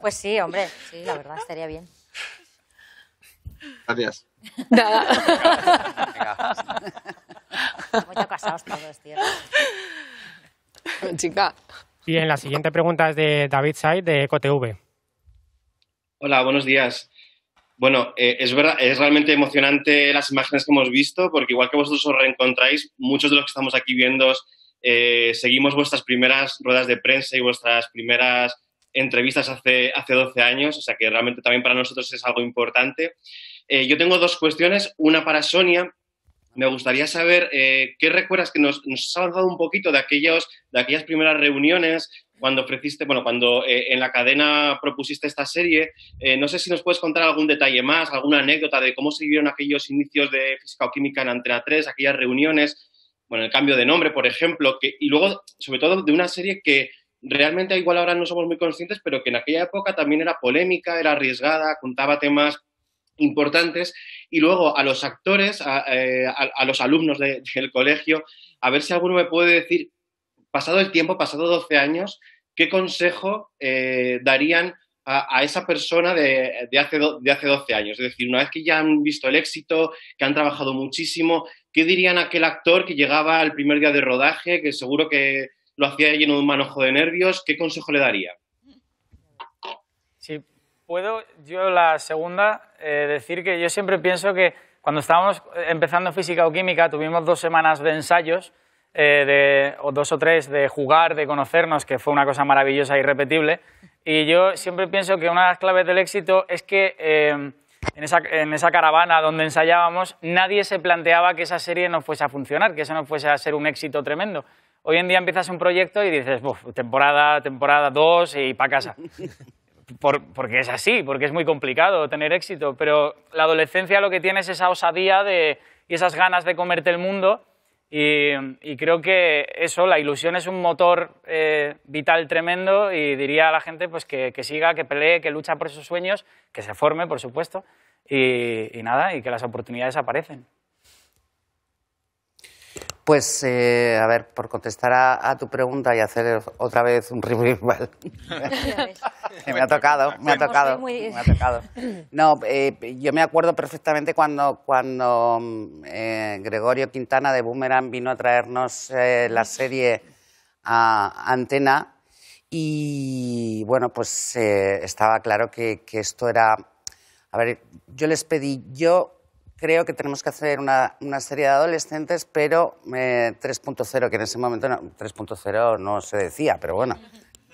Pues sí, hombre, sí, la verdad estaría bien. Gracias. Nada. Venga. Casados todos, tío. Chica. Bien, la siguiente pregunta es de David Said, de Ecotv. Hola, buenos días. Bueno, eh, es verdad, es realmente emocionante las imágenes que hemos visto, porque igual que vosotros os reencontráis, muchos de los que estamos aquí viendo eh, seguimos vuestras primeras ruedas de prensa y vuestras primeras entrevistas hace, hace doce años, o sea que realmente también para nosotros es algo importante. Eh, yo tengo dos cuestiones, una para Sonia. Me gustaría saber eh, qué recuerdas que nos, nos has hablado un poquito de, aquellos, de aquellas primeras reuniones cuando ofreciste, bueno, cuando eh, en la cadena propusiste esta serie. Eh, no sé si nos puedes contar algún detalle más, alguna anécdota de cómo se vivieron aquellos inicios de Física o Química en Antena tres, aquellas reuniones, bueno, el cambio de nombre, por ejemplo, que, y luego, sobre todo, de una serie que realmente igual ahora no somos muy conscientes, pero que en aquella época también era polémica, era arriesgada, contaba temas importantes. Y luego a los actores, a, a, a los alumnos de, del colegio, a ver si alguno me puede decir, pasado el tiempo, pasado doce años, ¿qué consejo eh, darían a, a esa persona de, de, hace do, de hace doce años? Es decir, una vez que ya han visto el éxito, que han trabajado muchísimo, ¿qué dirían a aquel actor que llegaba al primer día de rodaje, que seguro que lo hacía lleno de un manojo de nervios? ¿Qué consejo le daría? Sí, puedo yo la segunda eh, decir que yo siempre pienso que cuando estábamos empezando Física o Química tuvimos dos semanas de ensayos, eh, de, o dos o tres, de jugar, de conocernos, que fue una cosa maravillosa e irrepetible. Y yo siempre pienso que una de las claves del éxito es que eh, en, esa, en esa caravana donde ensayábamos nadie se planteaba que esa serie no fuese a funcionar, que eso no fuese a ser un éxito tremendo. Hoy en día empiezas un proyecto y dices, buf, temporada, temporada dos y para casa. Por, porque es así, porque es muy complicado tener éxito. Pero la adolescencia lo que tiene es esa osadía de, y esas ganas de comerte el mundo. Y, y creo que eso, la ilusión es un motor eh, vital tremendo y diría a la gente pues, que, que siga, que pelee, que lucha por sus sueños, que se forme, por supuesto, y, y nada, y que las oportunidades aparecen. Pues, eh, a ver, por contestar a, a tu pregunta y hacer otra vez un revival. Que me ha tocado, me ha tocado, me ha tocado. No, eh, yo me acuerdo perfectamente cuando, cuando eh, Gregorio Quintana de Boomerang vino a traernos eh, la serie a Antena y, bueno, pues eh, estaba claro que, que esto era... A ver, yo les pedí... yo creo que tenemos que hacer una, una serie de adolescentes, pero eh, tres punto cero, que en ese momento no, tres punto cero no se decía, pero bueno,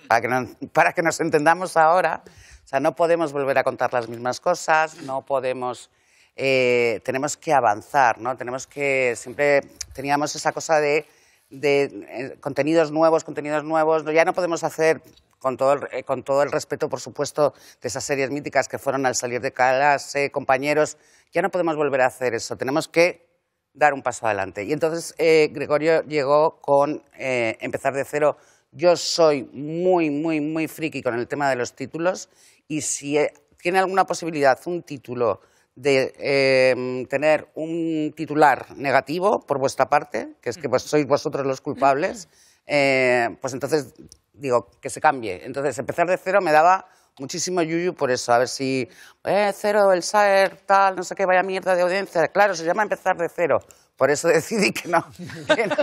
para que, no, para que nos entendamos ahora, o sea, no podemos volver a contar las mismas cosas, no podemos, eh, tenemos que avanzar, ¿no? Tenemos que, siempre teníamos esa cosa de, de eh, contenidos nuevos, contenidos nuevos, ya no podemos hacer... Con todo, el, eh, con todo el respeto, por supuesto, de esas series míticas que fueron Al salir de clase, Compañeros, ya no podemos volver a hacer eso, tenemos que dar un paso adelante. Y entonces eh, Gregorio llegó con eh, Empezar de Cero. Yo soy muy, muy, muy friki con el tema de los títulos y si eh, tiene alguna posibilidad un título de eh, tener un titular negativo por vuestra parte, que es que pues, sois vosotros los culpables, eh, pues entonces... digo, que se cambie. Entonces, Empezar de Cero me daba muchísimo yuyu por eso. A ver si, eh, cero, el saber, tal, no sé qué, vaya mierda de audiencia. Claro, se llama Empezar de Cero. Por eso decidí que no. Que no.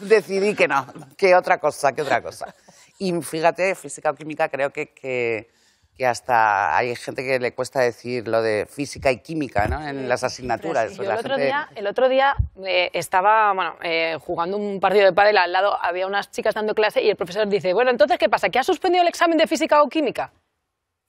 Decidí que no. Que otra cosa, que otra cosa. Y fíjate, Física o Química, creo que, que, que hasta hay gente que le cuesta decir lo de Física y Química, ¿no? En las asignaturas. Sí, yo la el, otro gente... día, el otro día eh, estaba bueno, eh, jugando un partido de pádel, al lado había unas chicas dando clase y el profesor dice, bueno, entonces, ¿qué pasa? ¿Que ha suspendido el examen de Física o Química?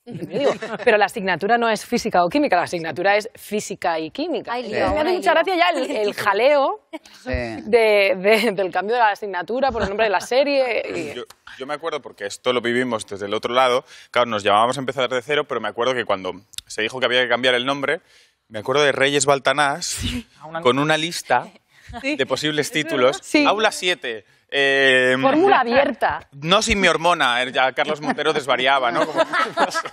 Digo, pero la asignatura no es Física o Química, la asignatura es Física y Química. Ay, Dios, sí. Me hace mucha gracia ya el, el jaleo sí. de, de, del cambio de la asignatura por el nombre de la serie. Yo, yo me acuerdo, porque esto lo vivimos desde el otro lado, claro, nos llamábamos a Empezar de Cero, pero me acuerdo que cuando se dijo que había que cambiar el nombre, me acuerdo de Reyes Baltanás sí. con una lista sí. de posibles títulos. Sí. Aula siete. Eh, Fórmula abierta. No sin mi hormona, ya Carlos Montero desvariaba, ¿no? Como cosas,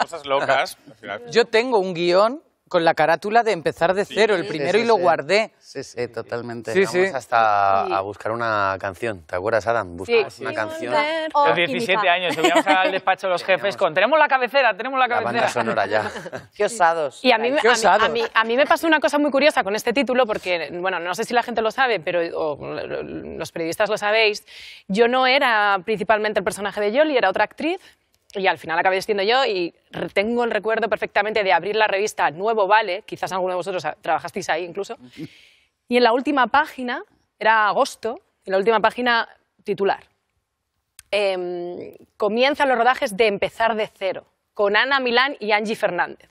cosas locas. Al final. Yo tengo un guión con la carátula de Empezar de Cero, sí, el primero, sí, sí, y lo sí. guardé. Sí, sí, totalmente. Sí, Vamos sí. hasta sí. a buscar una canción. ¿Te acuerdas, Adam? Buscamos sí. una sí. canción. A los diecisiete años, subíamos al despacho de los jefes con tenemos la cabecera, tenemos la cabecera. La banda sonora ya. Qué osados. Y a mí, Qué osados. A, mí, a, mí, a mí me pasó una cosa muy curiosa con este título, porque, bueno, no sé si la gente lo sabe, pero o, los periodistas lo sabéis, yo no era principalmente el personaje de Yoli, era otra actriz. Y al final acabé siendo yo y tengo el recuerdo perfectamente de abrir la revista Nuevo Vale, quizás alguno de vosotros trabajasteis ahí incluso, y en la última página, era agosto, en la última página titular, eh, comienzan los rodajes de Empezar de Cero, con Ana Milán y Angy Fernández.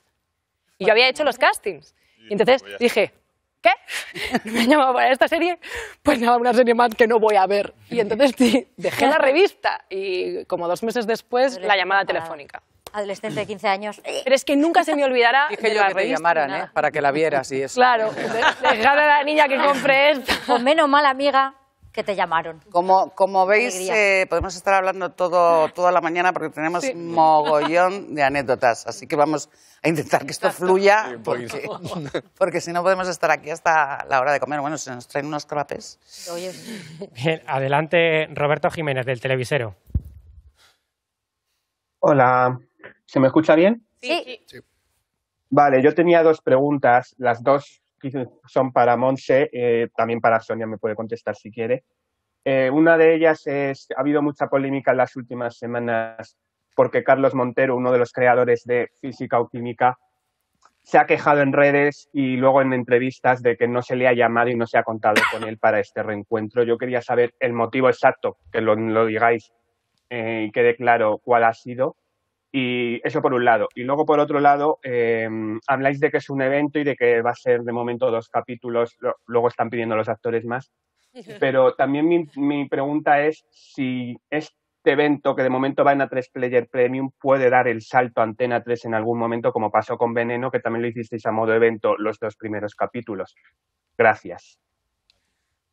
Y yo había hecho los castings. Y entonces dije... ¿Qué? ¿Me han llamado para esta serie? Pues nada, una serie más que no voy a ver. Y entonces dejé la revista y como dos meses después, adolescente, la llamada telefónica. Adolescente de quince años. Pero es que nunca se me olvidará Dije de yo la que revista, te llamaran, ¿eh? Para que la vieras y eso. Claro, dejad a la niña que compre esto. Pues menos mal, amiga, que te llamaron. Como, como veis, eh, podemos estar hablando todo, toda la mañana porque tenemos sí. mogollón de anécdotas. Así que vamos... a intentar que esto fluya, porque, porque si no podemos estar aquí hasta la hora de comer. Bueno, se nos traen unos crepes. Bien, adelante Roberto Jiménez, del Televisero. Hola, ¿se me escucha bien? Sí. sí. Vale, yo tenía dos preguntas, las dos son para Montse, eh, también para Sonia me puede contestar si quiere. Eh, una de ellas es, ha habido mucha polémica en las últimas semanas porque Carlos Montero, uno de los creadores de Física o Química, se ha quejado en redes y luego en entrevistas de que no se le ha llamado y no se ha contado con él para este reencuentro. Yo quería saber el motivo exacto, que lo, lo digáis eh, y quede claro cuál ha sido. Y eso por un lado. Y luego por otro lado, eh, habláis de que es un evento y de que va a ser de momento dos capítulos, luego están pidiendo los actores más. Pero también mi, mi pregunta es si es este evento, que de momento va en Atresplayer Premium, puede dar el salto a Antena tres en algún momento, como pasó con Veneno, que también lo hicisteis a modo evento los dos primeros capítulos. Gracias.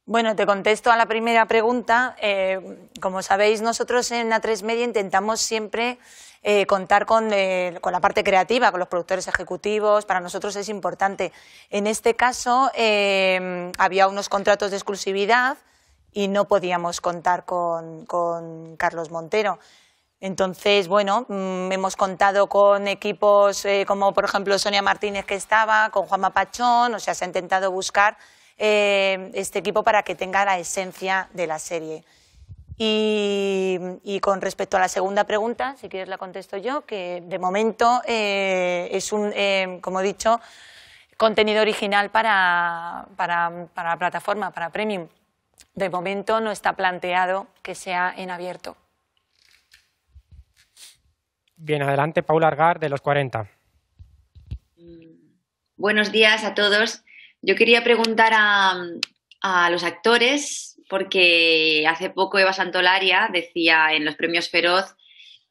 Bueno, te contesto a la primera pregunta. Eh, como sabéis, nosotros en Atresmedia intentamos siempre eh, contar con, eh, con la parte creativa, con los productores ejecutivos. Para nosotros es importante. En este caso, eh, había unos contratos de exclusividad y no podíamos contar con, con Carlos Montero. Entonces, bueno, hemos contado con equipos eh, como, por ejemplo, Sonia Martínez, que estaba, con Juan Mapachón. O sea, se ha intentado buscar eh, este equipo para que tenga la esencia de la serie. Y, y con respecto a la segunda pregunta, si quieres la contesto yo, que de momento eh, es un, eh, como he dicho, contenido original para, para, para la plataforma, para Premium. De momento no está planteado que sea en abierto. Bien, adelante, Paula Argar, de Los cuarenta. Buenos días a todos. Yo quería preguntar a, a los actores, porque hace poco Eva Santolaria decía en los premios Feroz,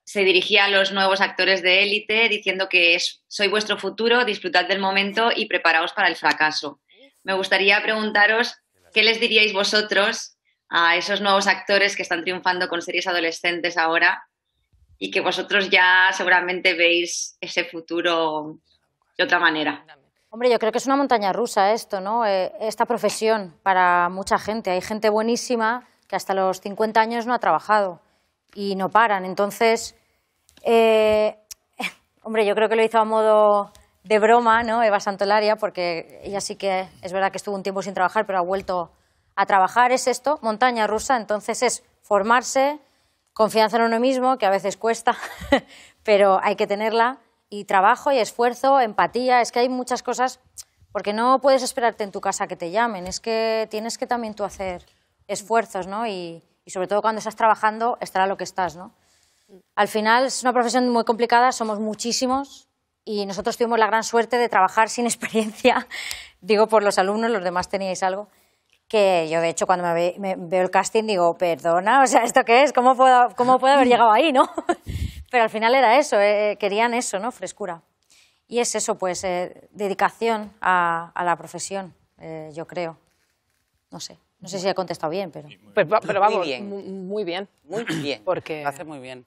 se dirigía a los nuevos actores de élite diciendo que es, soy vuestro futuro, disfrutad del momento y preparaos para el fracaso. Me gustaría preguntaros qué les diríais vosotros a esos nuevos actores que están triunfando con series adolescentes ahora, y que vosotros ya seguramente veis ese futuro de otra manera. Hombre, yo creo que es una montaña rusa esto, ¿no? Eh, esta profesión para mucha gente. Hay gente buenísima que hasta los cincuenta años no ha trabajado y no paran. Entonces, eh, hombre, yo creo que lo hizo a modo de broma, ¿no? Eva Santolaria, porque ella sí que es verdad que estuvo un tiempo sin trabajar, pero ha vuelto a trabajar. Es esto, montaña rusa. Entonces es formarse, confianza en uno mismo, que a veces cuesta, pero hay que tenerla, y trabajo y esfuerzo, empatía. Es que hay muchas cosas, porque no puedes esperarte en tu casa que te llamen, es que tienes que también tú hacer esfuerzos, ¿no? Y, y sobre todo cuando estás trabajando, estará lo que estás, ¿no? Al final es una profesión muy complicada, somos muchísimos, y nosotros tuvimos la gran suerte de trabajar sin experiencia, digo por los alumnos, los demás teníais algo. Que yo, de hecho, cuando me, ve, me veo el casting digo, perdona, o sea, ¿esto qué es? ¿Cómo puedo, cómo puedo haber llegado ahí, no? Pero al final era eso, eh, querían eso, ¿no? Frescura. Y es eso, pues, eh, dedicación a, a la profesión, eh, yo creo. No sé, no sé si he contestado bien, pero... Pues, pero vamos, muy bien. Muy bien. Muy bien, porque... lo hace muy bien.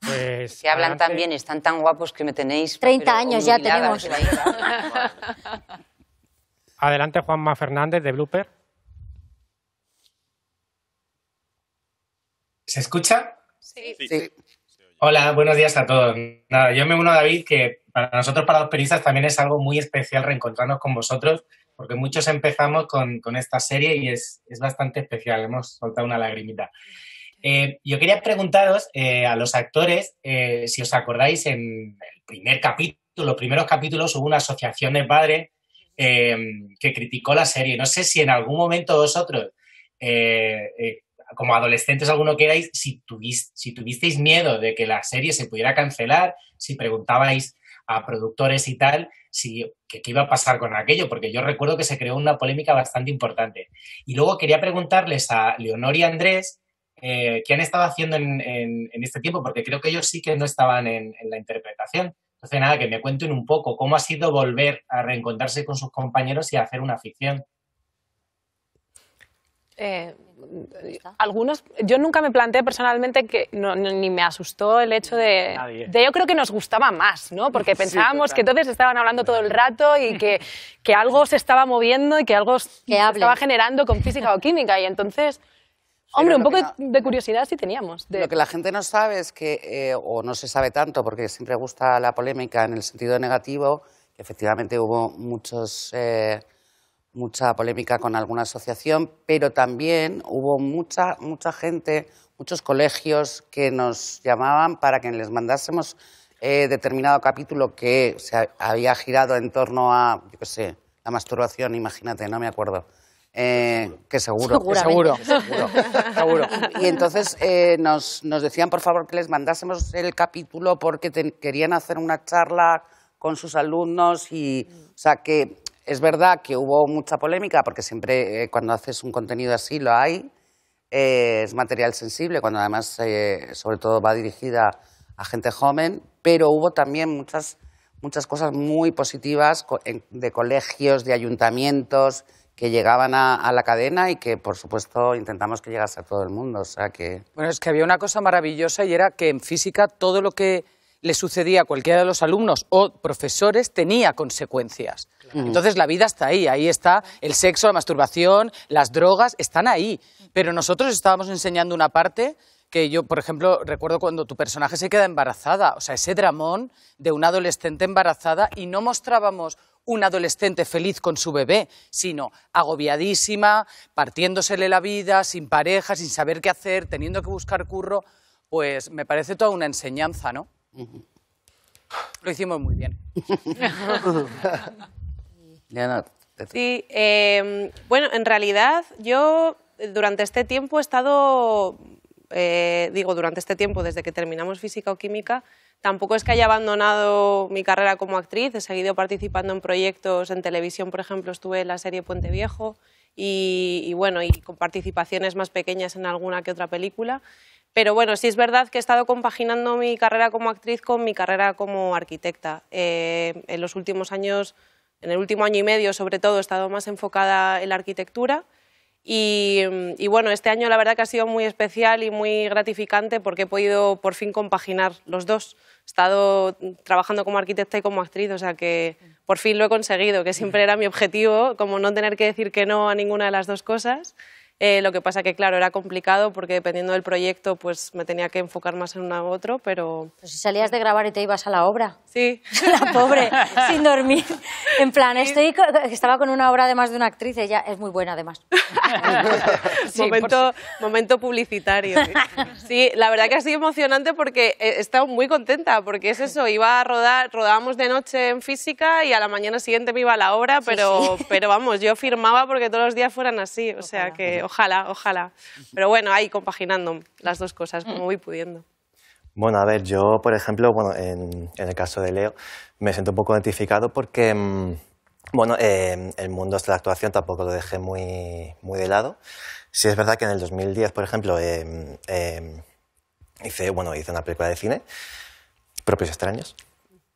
Pues, si hablan adelante. Tan bien, están tan guapos que me tenéis... treinta años ya tenemos. Adelante, Juanma Fernández, de Blooper. ¿Se escucha? Sí. Sí. Sí. Hola, buenos días a todos. Nada, yo me uno a David, que para nosotros, para los periodistas, también es algo muy especial reencontrarnos con vosotros, porque muchos empezamos con, con esta serie y es, es bastante especial, hemos soltado una lagrimita. Eh, yo quería preguntaros eh, a los actores, eh, si os acordáis, en el primer capítulo, los primeros capítulos hubo una asociación de padres eh, que criticó la serie. No sé si en algún momento vosotros... Eh, eh, como adolescentes alguno que erais, si, tuviste, si tuvisteis miedo de que la serie se pudiera cancelar, si preguntabais a productores y tal, si, que, qué iba a pasar con aquello, porque yo recuerdo que se creó una polémica bastante importante. Y luego quería preguntarles a Leonor y Andrés eh, qué han estado haciendo en, en, en este tiempo, porque creo que ellos sí que no estaban en, en la interpretación. Entonces, nada, que me cuenten un poco cómo ha sido volver a reencontrarse con sus compañeros y hacer una ficción. Eh, algunos, yo nunca me planteé personalmente que no, ni me asustó el hecho de, de yo creo que nos gustaba más, ¿no? Porque pensábamos sí, que entonces estaban hablando todo el rato y que, que algo se estaba moviendo y que algo que se estaba generando con física o química, y entonces hombre, un poco no, de curiosidad sí teníamos de... Lo que la gente no sabe es que eh, o no se sabe tanto, porque siempre gusta la polémica en el sentido negativo, que efectivamente hubo muchos eh, mucha polémica con alguna asociación, pero también hubo mucha, mucha gente, muchos colegios que nos llamaban para que les mandásemos eh, determinado capítulo que se había girado en torno a, yo qué sé, la masturbación, imagínate, no me acuerdo. Eh, que seguro, que seguro, que seguro, seguro. Y, y entonces eh, nos, nos decían, por favor, que les mandásemos el capítulo porque te, querían hacer una charla con sus alumnos y, o sea, que... Es verdad que hubo mucha polémica, porque siempre eh, cuando haces un contenido así lo hay, eh, es material sensible, cuando además eh, sobre todo va dirigida a gente joven, pero hubo también muchas, muchas cosas muy positivas de colegios, de ayuntamientos, que llegaban a, a la cadena y que, por supuesto, intentamos que llegase a todo el mundo. O sea que... Bueno, es que había una cosa maravillosa y era que en física todo lo que le sucedía a cualquiera de los alumnos o profesores tenía consecuencias. Claro. Entonces la vida está ahí, ahí está el sexo, la masturbación, las drogas, están ahí. Pero nosotros estábamos enseñando una parte... que yo, por ejemplo, recuerdo cuando tu personaje se queda embarazada, o sea, ese dramón de una adolescente embarazada, y no mostrábamos un adolescente feliz con su bebé, sino agobiadísima, partiéndosele la vida, sin pareja, sin saber qué hacer, teniendo que buscar curro, pues me parece toda una enseñanza, ¿no? Uh-huh. Lo hicimos muy bien. Sí, eh, bueno, en realidad yo durante este tiempo he estado... Eh, digo, durante este tiempo, desde que terminamos Física o Química, tampoco es que haya abandonado mi carrera como actriz, he seguido participando en proyectos en televisión, por ejemplo, estuve en la serie Puente Viejo y, y bueno, y con participaciones más pequeñas en alguna que otra película, pero bueno, sí es verdad que he estado compaginando mi carrera como actriz con mi carrera como arquitecta. Eh, en los últimos años, en el último año y medio sobre todo, he estado más enfocada en la arquitectura. Y, y bueno, este año la verdad que ha sido muy especial y muy gratificante porque he podido por fin compaginar los dos. He estado trabajando como arquitecta y como actriz, o sea que por fin lo he conseguido, que siempre era mi objetivo, como no tener que decir que no a ninguna de las dos cosas. Eh, lo que pasa que, claro, era complicado porque dependiendo del proyecto pues me tenía que enfocar más en uno u otro, pero... Pero si salías de grabar y te ibas a la obra. Sí. La pobre, sin dormir. En plan, estoy, estaba con una obra además de una actriz, ella es muy buena además. Sí, momento, por... momento publicitario. Sí, la verdad que ha sido emocionante porque he estado muy contenta porque es eso, iba a rodar, rodábamos de noche en física y a la mañana siguiente me iba a la obra, pero, sí, sí. pero vamos, yo firmaba porque todos los días fueran así, o sea Ojalá. que... Ojalá, ojalá. Pero bueno, ahí compaginando las dos cosas, como voy pudiendo. Bueno, a ver, yo, por ejemplo, bueno, en, en el caso de Leo, me siento un poco identificado porque, bueno, eh, el mundo de la actuación tampoco lo dejé muy, muy de lado. Sí es verdad que en el dos mil diez, por ejemplo, eh, eh, hice, bueno, hice una película de cine, Propios Extraños.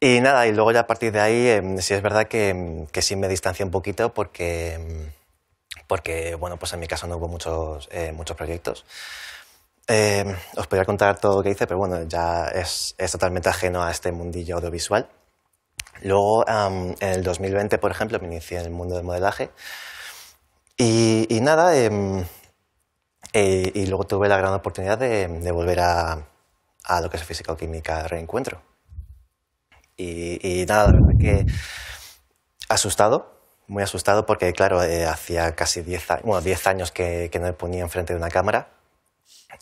Y nada, y luego ya a partir de ahí, eh, sí es verdad que, que sí me distancié un poquito porque... porque bueno, pues en mi caso no hubo muchos, eh, muchos proyectos. Eh, os podría contar todo lo que hice, pero bueno, ya es, es totalmente ajeno a este mundillo audiovisual. Luego, um, en el dos mil veinte, por ejemplo, me inicié en el mundo del modelaje. Y, y nada, eh, eh, y luego tuve la gran oportunidad de, de volver a, a lo que es Física o Química Reencuentro. Y, y nada, la verdad que asustado. Muy asustado porque, claro, eh, hacía casi diez años, bueno, diez años que, que no me ponía enfrente de una cámara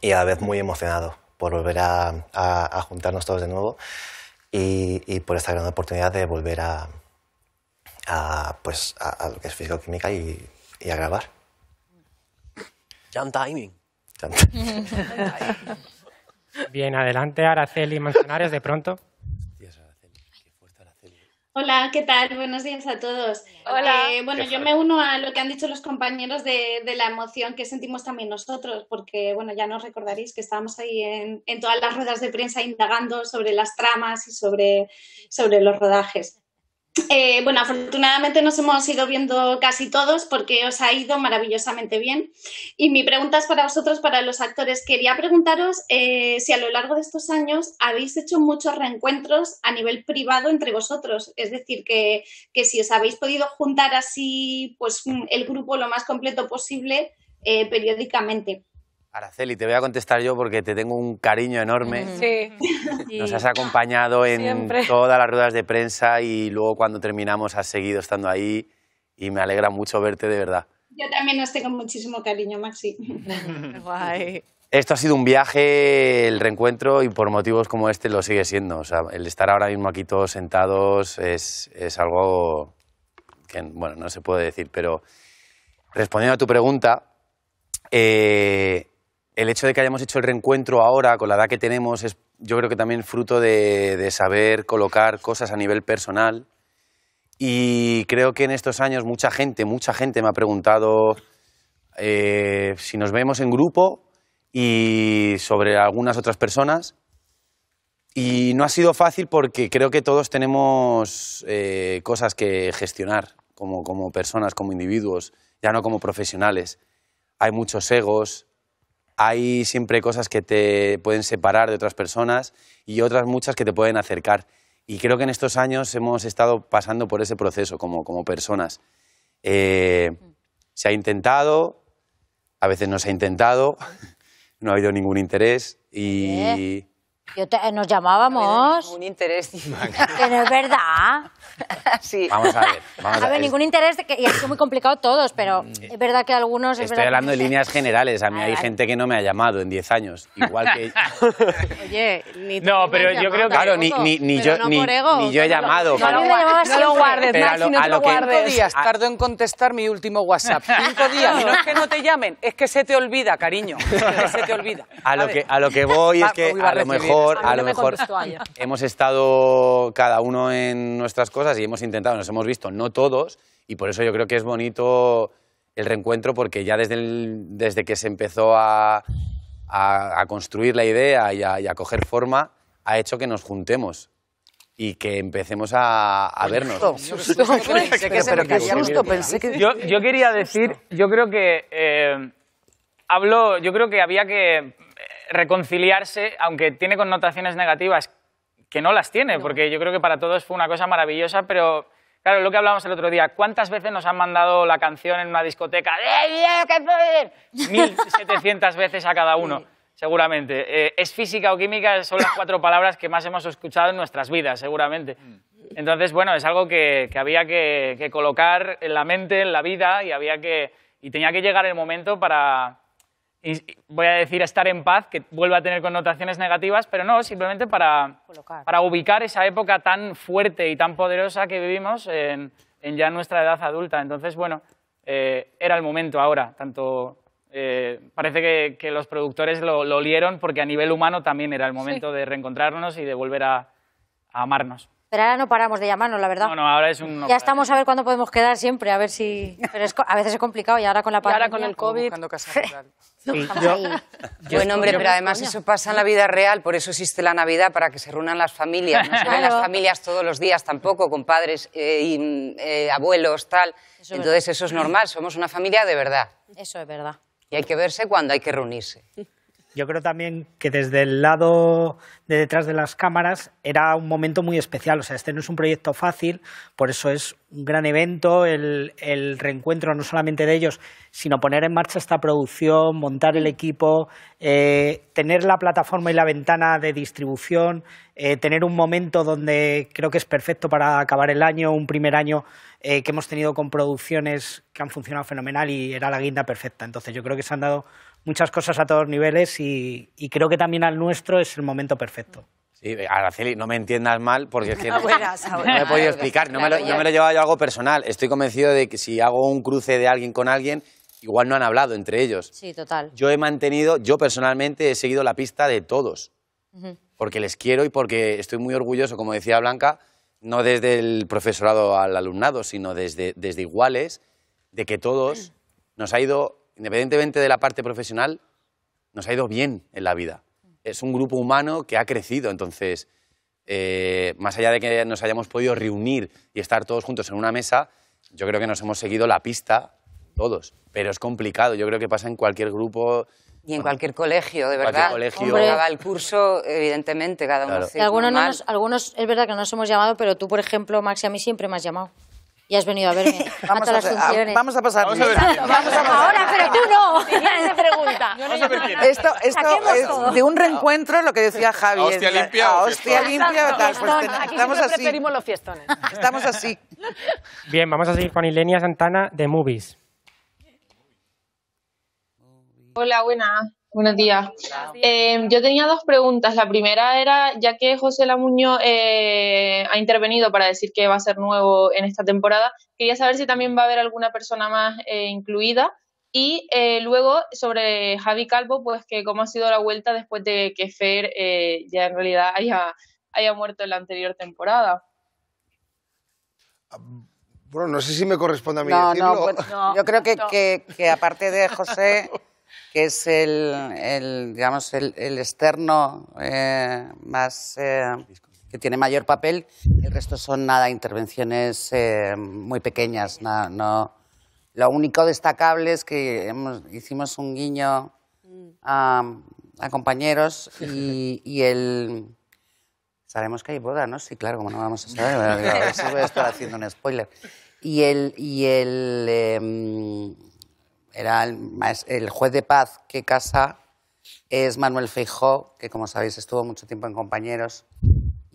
y a la vez muy emocionado por volver a, a, a juntarnos todos de nuevo y, y por esta gran oportunidad de volver a, a, pues, a, a lo que es Física o Química y, y a grabar. Jam timing. Jam timing. Bien, adelante, Araceli Manzanares, de pronto. Hola, ¿qué tal? Buenos días a todos. Hola. Eh, bueno, yo me uno a lo que han dicho los compañeros de, de la emoción que sentimos también nosotros, porque, bueno, ya nos recordaréis que estábamos ahí en, en todas las ruedas de prensa indagando sobre las tramas y sobre, sobre los rodajes. Eh, bueno, afortunadamente nos hemos ido viendo casi todos porque os ha ido maravillosamente bien. Y mi pregunta es para vosotros, para los actores. Quería preguntaros eh, si a lo largo de estos años habéis hecho muchos reencuentros a nivel privado entre vosotros. Es decir, que, que si os habéis podido juntar así pues el grupo lo más completo posible eh, periódicamente. Araceli, te voy a contestar yo porque te tengo un cariño enorme. Sí. Nos has acompañado en Siempre. todas las ruedas de prensa y luego cuando terminamos has seguido estando ahí y me alegra mucho verte, de verdad. Yo también os tengo muchísimo cariño, Maxi. Guay. Esto ha sido un viaje, el reencuentro, y por motivos como este lo sigue siendo. O sea, el estar ahora mismo aquí todos sentados es, es algo que, bueno, no se puede decir, pero respondiendo a tu pregunta, eh, el hecho de que hayamos hecho el reencuentro ahora, con la edad que tenemos, es yo creo que también fruto de, de saber colocar cosas a nivel personal. Y creo que en estos años mucha gente, mucha gente me ha preguntado eh, si nos vemos en grupo y sobre algunas otras personas. Y no ha sido fácil porque creo que todos tenemos eh, cosas que gestionar como, como personas, como individuos. ya no como profesionales. Hay muchos egos, hay siempre cosas que te pueden separar de otras personas y otras muchas que te pueden acercar. Y creo que en estos años hemos estado pasando por ese proceso como, como personas. Eh, se ha intentado, a veces no se ha intentado, no ha habido ningún interés y... Yo te, nos llamábamos. No, ningún interés. Que no es verdad. Sí. Vamos a ver. Vamos a, a ver, ningún interés, que, y ha sido muy complicado todos, pero es verdad que algunos... Estoy es hablando que... de líneas generales. A mí ah, hay ah, gente que no me ha llamado en diez años. Igual que... Oye, ni tú No, pero yo llamado, creo que... Claro, ni, ni, ni, yo, no ni, ego, ni yo he llamado. No, pero... no, no lo guardes, pero Maxi, no te lo guardes. Cinco días tardó en contestar mi último WhatsApp. Cinco días. Y no es que no te llamen, es que se te olvida, cariño. Es que se te olvida. A lo que, a lo que voy es que a lo mejor... A lo mejor hemos estado cada uno en nuestras cosas y hemos intentado, nos hemos visto, no todos, y por eso yo creo que es bonito el reencuentro, porque ya desde, el, desde que se empezó a, a, a construir la idea y a, y a coger forma, ha hecho que nos juntemos y que empecemos a, a vernos. Yo, yo quería decir, yo creo que eh, hablo, yo creo que había que... reconciliarse, aunque tiene connotaciones negativas, que no las tiene, no. Porque yo creo que para todos fue una cosa maravillosa, pero claro, lo que hablábamos el otro día, ¿cuántas veces nos han mandado la canción en una discoteca? mil setecientas veces a cada uno, seguramente. Eh, es física o química, son las cuatro palabras que más hemos escuchado en nuestras vidas, seguramente. Entonces, bueno, es algo que, que había que, que colocar en la mente, en la vida, y, había que, y tenía que llegar el momento para... Y voy a decir estar en paz, que vuelve a tener connotaciones negativas, pero no, simplemente para, para ubicar esa época tan fuerte y tan poderosa que vivimos en, en ya nuestra edad adulta. Entonces, bueno, eh, era el momento ahora. Tanto eh, parece que, que los productores lo, lo olieron, porque a nivel humano también era el momento, sí, de reencontrarnos y de volver a, a amarnos. Pero ahora no paramos de llamarnos, la verdad. No, no, ahora es un... No, ya estamos a ver cuándo podemos quedar siempre, a ver si... Pero es, a veces es complicado y ahora con la pandemia... ahora con el COVID... Sí, yo, yo, bueno, hombre, yo, pero además eso pasa en la vida real, por eso existe la Navidad, para que se reúnan las familias. No se ven las familias todos los días tampoco, con padres eh, y eh, abuelos, tal. Eso Entonces verdad. Eso es normal, somos una familia de verdad. Eso es verdad. Y hay que verse cuando hay que reunirse. Yo creo también que desde el lado de detrás de las cámaras era un momento muy especial. O sea, este no es un proyecto fácil, por eso es un gran evento, el, el reencuentro no solamente de ellos, sino poner en marcha esta producción, montar el equipo, eh, tener la plataforma y la ventana de distribución, eh, tener un momento donde creo que es perfecto para acabar el año, un primer año eh, que hemos tenido con producciones que han funcionado fenomenal y era la guinda perfecta. Entonces yo creo que se han dado muchas cosas a todos niveles y, y creo que también al nuestro es el momento perfecto. Sí, Araceli, no me entiendas mal porque es que no, no me he podido explicar, no me, lo, no me lo he llevado yo a algo personal. Estoy convencido de que si hago un cruce de alguien con alguien, igual no han hablado entre ellos. Sí, total. Yo he mantenido, yo personalmente he seguido la pista de todos, uh-huh, porque les quiero y porque estoy muy orgulloso, como decía Blanca, no desde el profesorado al alumnado, sino desde, desde iguales, de que todos nos ha ido, independientemente de la parte profesional, nos ha ido bien en la vida. Es un grupo humano que ha crecido, entonces, eh, más allá de que nos hayamos podido reunir y estar todos juntos en una mesa, yo creo que nos hemos seguido la pista todos, pero es complicado, yo creo que pasa en cualquier grupo... Y en bueno, cualquier colegio, de verdad. Colegio. Acaba el curso, evidentemente, cada uno. Claro. Algunos, no nos, algunos es verdad que no nos hemos llamado, pero tú, por ejemplo, Maxi, a mí siempre me has llamado. Y has venido a verme. Vamos a, las a, vamos a pasar. Vamos a ver. Vamos a ahora, pero tú no. Siguiente pregunta. No vamos a ver quién. Esto, esto es todo. De un reencuentro, lo que decía Javi. A hostia limpia. A hostia limpia. Tal, pues ten, aquí estamos así. Preferimos los fiestones. Estamos así. Bien, vamos a seguir con Ilenia Santana de Movies. Hola, buenas. Buenos días. Eh, yo tenía dos preguntas. La primera era, ya que Jose Lamuño eh, ha intervenido para decir que va a ser nuevo en esta temporada, quería saber si también va a haber alguna persona más eh, incluida. Y eh, luego, sobre Javi Calvo, pues que cómo ha sido la vuelta después de que Fer eh, ya en realidad haya, haya muerto en la anterior temporada. Um. Bueno, no sé si me corresponde a mí no, decirlo. No, pues, no, yo creo que, no. que, que aparte de José, que es el, el, digamos, el, el externo eh, más, eh, que tiene mayor papel, el resto son nada intervenciones eh, muy pequeñas, no, no, Lo único destacable es que hemos, hicimos un guiño a, a compañeros y, y el... Sabemos que hay boda, ¿no? Sí, claro, como no vamos a saber. A ver si voy a estar haciendo un spoiler. Y el... Y el eh, era el, el juez de paz que casa es Manuel Feijóo, que como sabéis estuvo mucho tiempo en Compañeros.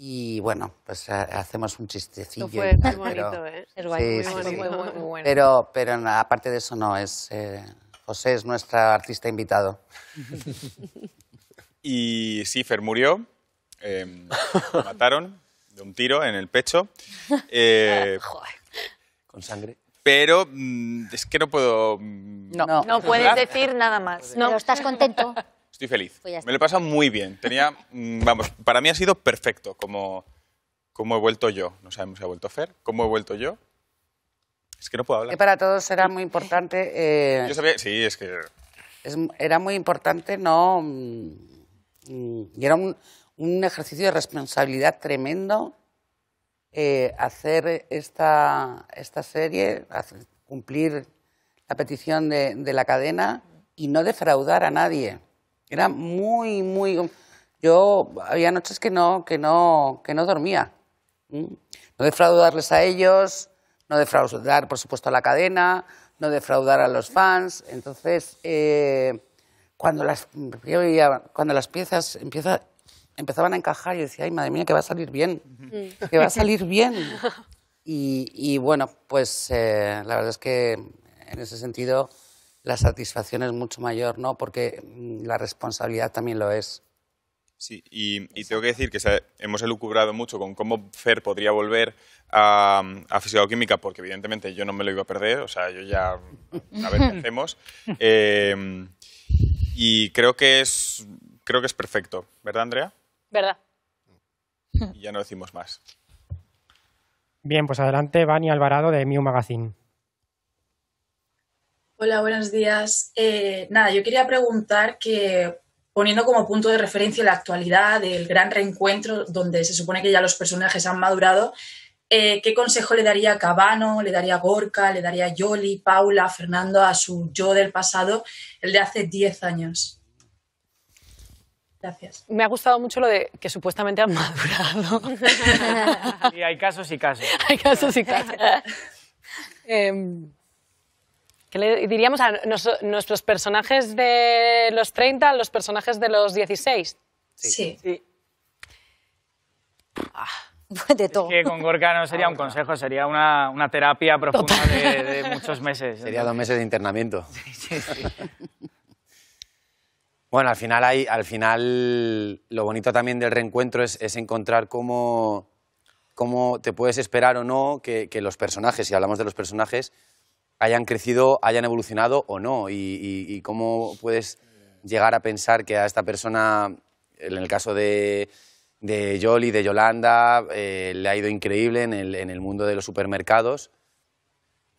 Y bueno, pues hacemos un chistecillo. Esto fue muy bonito, ¿eh? Es guay, muy bueno. Pero, pero aparte de eso no, es, eh, José es nuestro artista invitado. Y sí, Fer murió, eh, lo mataron de un tiro en el pecho. Eh, Joder. Con sangre. Pero es que no puedo... No, no, no puedes decir nada más. No. Pero estás contento. Estoy feliz. Pues me lo he pasado muy bien. Tenía, vamos, para mí ha sido perfecto como, como he vuelto yo. No sabemos si ha vuelto Fer. ¿Cómo he vuelto yo? Es que no puedo hablar. Que para todos era muy importante... Eh, yo sabía... Sí, es que... Es, era muy importante, ¿no? Y era un, un ejercicio de responsabilidad tremendo. Eh, hacer esta, esta serie, hacer, cumplir la petición de, de la cadena y no defraudar a nadie. Era muy, muy... Yo había noches que no, que no, que no dormía. ¿Mm? No defraudarles a ellos, no defraudar, por supuesto, a la cadena, no defraudar a los fans. Entonces, eh, cuando, las, yo veía, cuando las piezas empiezan... empezaban a encajar y decía, ay, madre mía, que va a salir bien, que va a salir bien. Y, y bueno, pues eh, la verdad es que en ese sentido la satisfacción es mucho mayor, ¿no? Porque la responsabilidad también lo es. Sí, y, y tengo que decir que hemos elucubrado mucho con cómo Fer podría volver a, a Física o Química, porque evidentemente yo no me lo iba a perder, o sea, yo ya, a ver qué hacemos. Eh, y creo que es, creo que es perfecto, ¿verdad, Andrea? ¿Verdad? Y ya no decimos más. Bien, pues adelante, Vani Alvarado de Miu Magazine. Hola, buenos días. Eh, nada, yo quería preguntar que, poniendo como punto de referencia la actualidad del gran reencuentro, donde se supone que ya los personajes han madurado, eh, ¿qué consejo le daría a Cabano, le daría a Gorka, le daría a Yoli, Paula, Fernando, a su yo del pasado, el de hace diez años? Gracias. Me ha gustado mucho lo de que supuestamente han madurado. Y hay casos y casos. Hay casos y casos. eh, ¿Qué le diríamos a nos, nuestros personajes de los treinta a los personajes de los dieciséis? Sí. sí. sí. Ah, de todo. Es que con Gorka no sería un consejo, sería una, una terapia profunda de, de muchos meses. Sería dos meses de internamiento. Sí, sí, sí. Bueno, al final, hay, al final lo bonito también del reencuentro es, es encontrar cómo, cómo te puedes esperar o no que, que los personajes, si hablamos de los personajes, hayan crecido, hayan evolucionado o no. Y, y, y cómo puedes llegar a pensar que a esta persona, en el caso de, de Yoli, de Yolanda, eh, le ha ido increíble en el, en el mundo de los supermercados.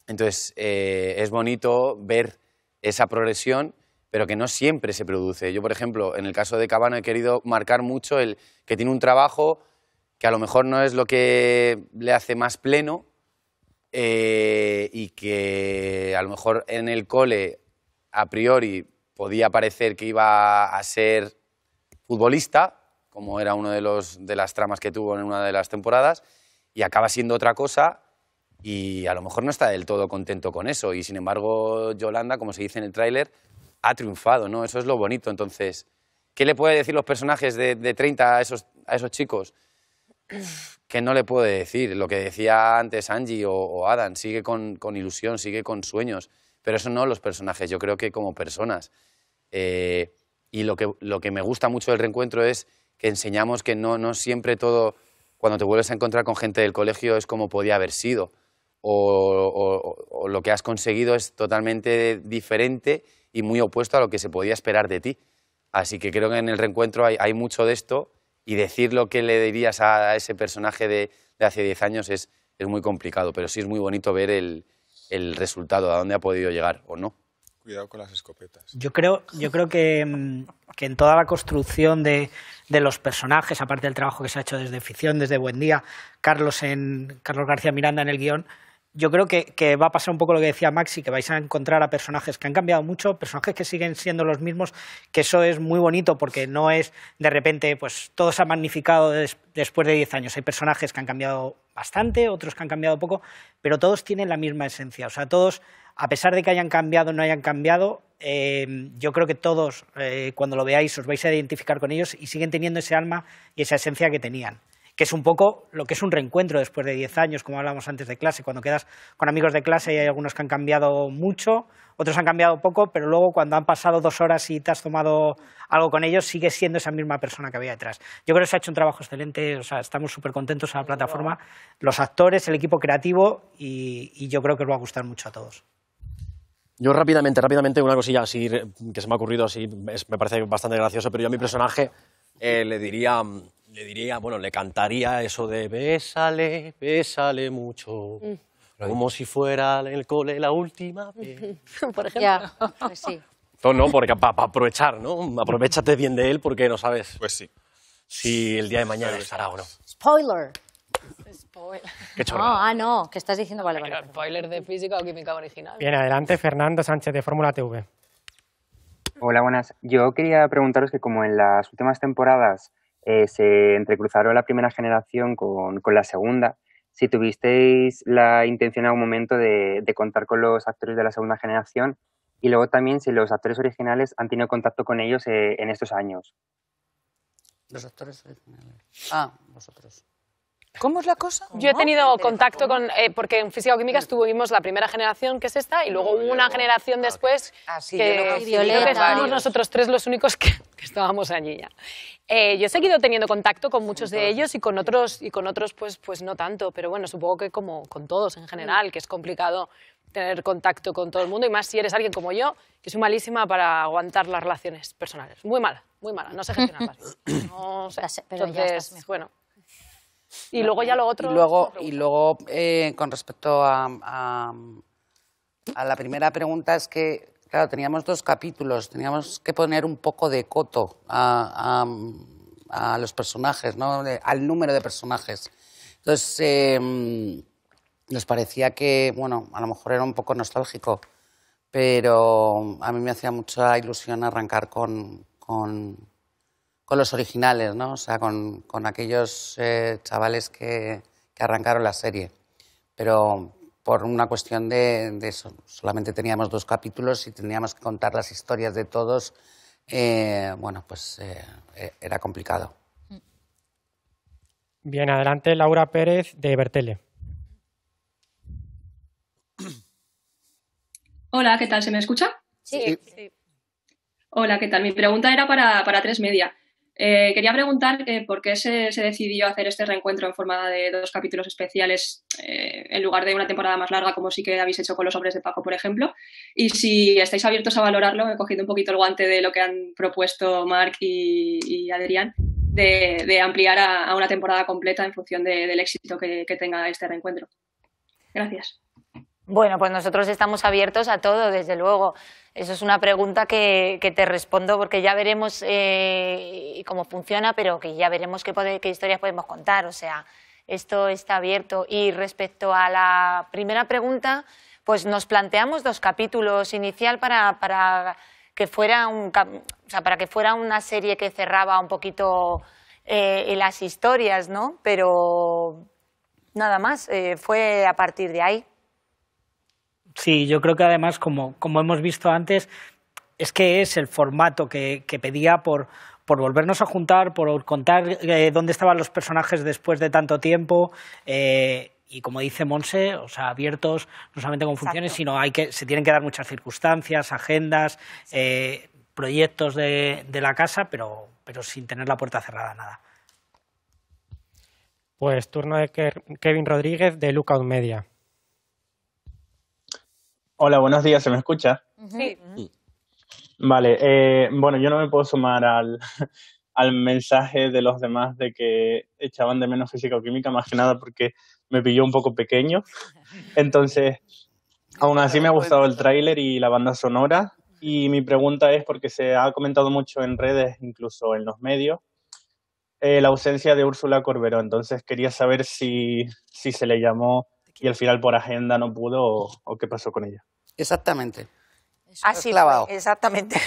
Entonces, eh, es bonito ver esa progresión, pero que no siempre se produce. Yo, por ejemplo, en el caso de Cabano he querido marcar mucho el que tiene un trabajo que a lo mejor no es lo que le hace más pleno eh, y que a lo mejor en el cole a priori podía parecer que iba a ser futbolista, como era una de, de las tramas que tuvo en una de las temporadas, y acaba siendo otra cosa y a lo mejor no está del todo contento con eso. Y sin embargo, Yolanda, como se dice en el tráiler, ha triunfado, ¿no? Eso es lo bonito. Entonces, ¿qué le puede decir los personajes de, de treinta a esos, a esos chicos? Que no le puede decir. Lo que decía antes Angy o, o Adam, sigue con, con ilusión, sigue con sueños. Pero eso no los personajes, yo creo que como personas. Eh, y lo que, lo que me gusta mucho del reencuentro es que enseñamos que no, no siempre todo, cuando te vuelves a encontrar con gente del colegio, es como podía haber sido. O, o, o lo que has conseguido es totalmente diferente y muy opuesto a lo que se podía esperar de ti. Así que creo que en el reencuentro hay, hay mucho de esto y decir lo que le dirías a ese personaje de, de hace diez años es, es muy complicado, pero sí es muy bonito ver el, el resultado, a dónde ha podido llegar o no. Cuidado con las escopetas. Yo creo, yo creo que, que en toda la construcción de, de los personajes, aparte del trabajo que se ha hecho desde ficción, desde Buendía, Carlos, en, Carlos García Miranda en el guión, yo creo que, que va a pasar un poco lo que decía Maxi, que vais a encontrar a personajes que han cambiado mucho, personajes que siguen siendo los mismos, que eso es muy bonito porque no es de repente, pues todo se ha magnificado des, después de diez años. Hay personajes que han cambiado bastante, otros que han cambiado poco, pero todos tienen la misma esencia. O sea, todos, a pesar de que hayan cambiado o no hayan cambiado, eh, yo creo que todos, eh, cuando lo veáis, os vais a identificar con ellos y siguen teniendo ese alma y esa esencia que tenían, que es un poco lo que es un reencuentro después de diez años, como hablábamos antes de clase, cuando quedas con amigos de clase y hay algunos que han cambiado mucho, otros han cambiado poco, pero luego cuando han pasado dos horas y te has tomado algo con ellos, sigue siendo esa misma persona que había detrás. Yo creo que se ha hecho un trabajo excelente, o sea, estamos súper contentos en la plataforma, los actores, el equipo creativo, y, y yo creo que os va a gustar mucho a todos. Yo rápidamente, rápidamente, una cosilla así que se me ha ocurrido, así es, me parece bastante gracioso, pero yo a mi personaje eh, le diría... Le diría, bueno, le cantaría eso de bésale, bésale mucho, mm. como si fuera el cole la última vez. Por ejemplo. Ya, pues sí. Entonces, no, porque para pa aprovechar, ¿no? Aprovechate bien de él porque no sabes pues sí. si el día de mañana estará o no. Spoiler. Spoiler. Qué chorro. No, ah, no, que estás diciendo vale, vale. Spoiler de Física o Química original. Bien, adelante, Fernando Sánchez de Fórmula T V. Hola, buenas. Yo quería preguntaros que como en las últimas temporadas Eh, se entrecruzaron la primera generación con, con la segunda, si tuvisteis la intención en algún momento de, de contar con los actores de la segunda generación y luego también si los actores originales han tenido contacto con ellos eh, en estos años. Los actores originales. Ah, vosotros. ¿Cómo es la cosa? Yo he tenido contacto con... Eh, porque en Física o Química estuvimos la primera generación, que es esta, y luego hubo una generación después ah, sí, que, yo no que estábamos nosotros tres los únicos que, que estábamos allí ya. Eh, yo he seguido teniendo contacto con muchos de ellos y con otros, y con otros pues, pues no tanto, pero bueno, supongo que como con todos en general, que es complicado tener contacto con todo el mundo, y más si eres alguien como yo, que soy malísima para aguantar las relaciones personales. Muy mala, muy mala, no sé gestionarlas. No sé. Pero entonces, ya estás bueno. Y luego ya lo otro... Y luego, y luego eh, con respecto a, a, a la primera pregunta, es que, claro, teníamos dos capítulos, teníamos que poner un poco de coto a, a, a los personajes, ¿no? De, al número de personajes. Entonces, eh, nos parecía que, bueno, a lo mejor era un poco nostálgico, pero a mí me hacía mucha ilusión arrancar con... con con los originales, ¿no? O sea, con, con aquellos eh, chavales que, que arrancaron la serie. Pero por una cuestión de, de eso, solamente teníamos dos capítulos y teníamos que contar las historias de todos. Eh, bueno, pues eh, era complicado. Bien, adelante Laura Pérez de Bertele. Hola, ¿qué tal? ¿Se me escucha? Sí. sí. Hola, ¿qué tal? Mi pregunta era para, para Atresmedia. Eh, quería preguntar eh, por qué se, se decidió hacer este reencuentro en forma de dos capítulos especiales eh, en lugar de una temporada más larga, como sí que habéis hecho con Los Hombres de Paco, por ejemplo. Y si estáis abiertos a valorarlo, he cogido un poquito el guante de lo que han propuesto Marc y, y Adrián, de, de ampliar a, a una temporada completa en función de, del éxito que, que tenga este reencuentro. Gracias. Bueno, pues nosotros estamos abiertos a todo, desde luego. Eso es una pregunta que, que te respondo porque ya veremos eh, cómo funciona, pero que ya veremos qué, poder, qué historias podemos contar. O sea, esto está abierto. Y respecto a la primera pregunta, pues nos planteamos dos capítulos inicial para, para, que, fuera un, o sea, para que fuera una serie que cerraba un poquito eh, las historias, ¿no? Pero nada más, eh, fue a partir de ahí. Sí, yo creo que además, como, como hemos visto antes, es que es el formato que, que pedía por, por volvernos a juntar, por contar eh, dónde estaban los personajes después de tanto tiempo. Eh, y como dice Montse, o sea, abiertos no solamente con funciones, Exacto. sino hay que se tienen que dar muchas circunstancias, agendas, sí. eh, proyectos de, de la casa, pero, pero sin tener la puerta cerrada nada. Pues turno de Kevin Rodríguez de Lookout Media. Hola, buenos días, ¿se me escucha? Sí. Vale, eh, bueno, yo no me puedo sumar al, al mensaje de los demás de que echaban de menos Física o Química, más que nada porque me pilló un poco pequeño. Entonces, aún así me ha gustado el tráiler y la banda sonora. Y mi pregunta es, porque se ha comentado mucho en redes, incluso en los medios, eh, la ausencia de Úrsula Corberó. Entonces, quería saber si, si se le llamó y al final por agenda no pudo o, o qué pasó con ella. Exactamente. Así lavado. Exactamente.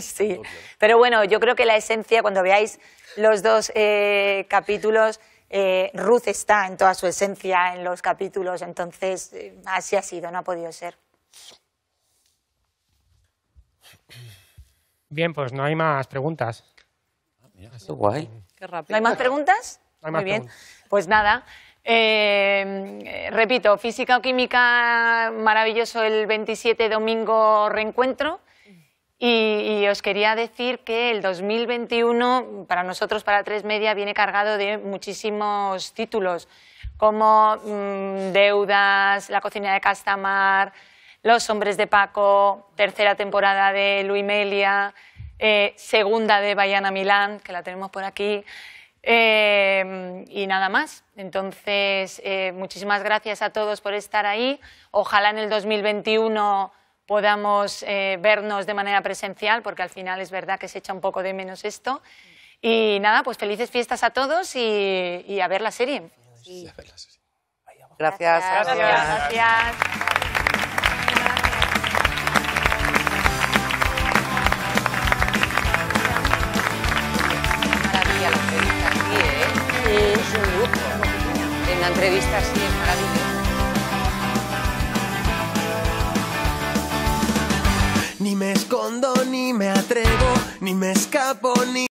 Sí. Pero bueno, yo creo que la esencia, cuando veáis los dos eh, capítulos, eh, Ruth está en toda su esencia en los capítulos, entonces eh, así ha sido, no ha podido ser. Bien, pues no hay más preguntas. Qué guay. Qué rápido. ¿No hay más preguntas? No hay más. Muy bien. Preguntas. Pues nada. Eh, repito, Física o Química, maravilloso el veintisiete, domingo reencuentro, y, y os quería decir que el dos mil veintiuno para nosotros, para Atresmedia, viene cargado de muchísimos títulos como mmm, Deudas, La cocina de Castamar, Los hombres de Paco, tercera temporada de Luimelia, eh, segunda de Vaiana Milán, que la tenemos por aquí. Eh, y nada más. Entonces, eh, muchísimas gracias a todos por estar ahí. Ojalá en el dos mil veintiuno podamos eh, vernos de manera presencial, porque al final es verdad que se echa un poco de menos esto. Y nada, pues felices fiestas a todos y, y a ver la serie. Sí. Gracias. Gracias. Gracias. Gracias. Es un lujo. En la entrevista sí es maravilloso. Ni me escondo, ni me atrevo, ni me escapo, ni...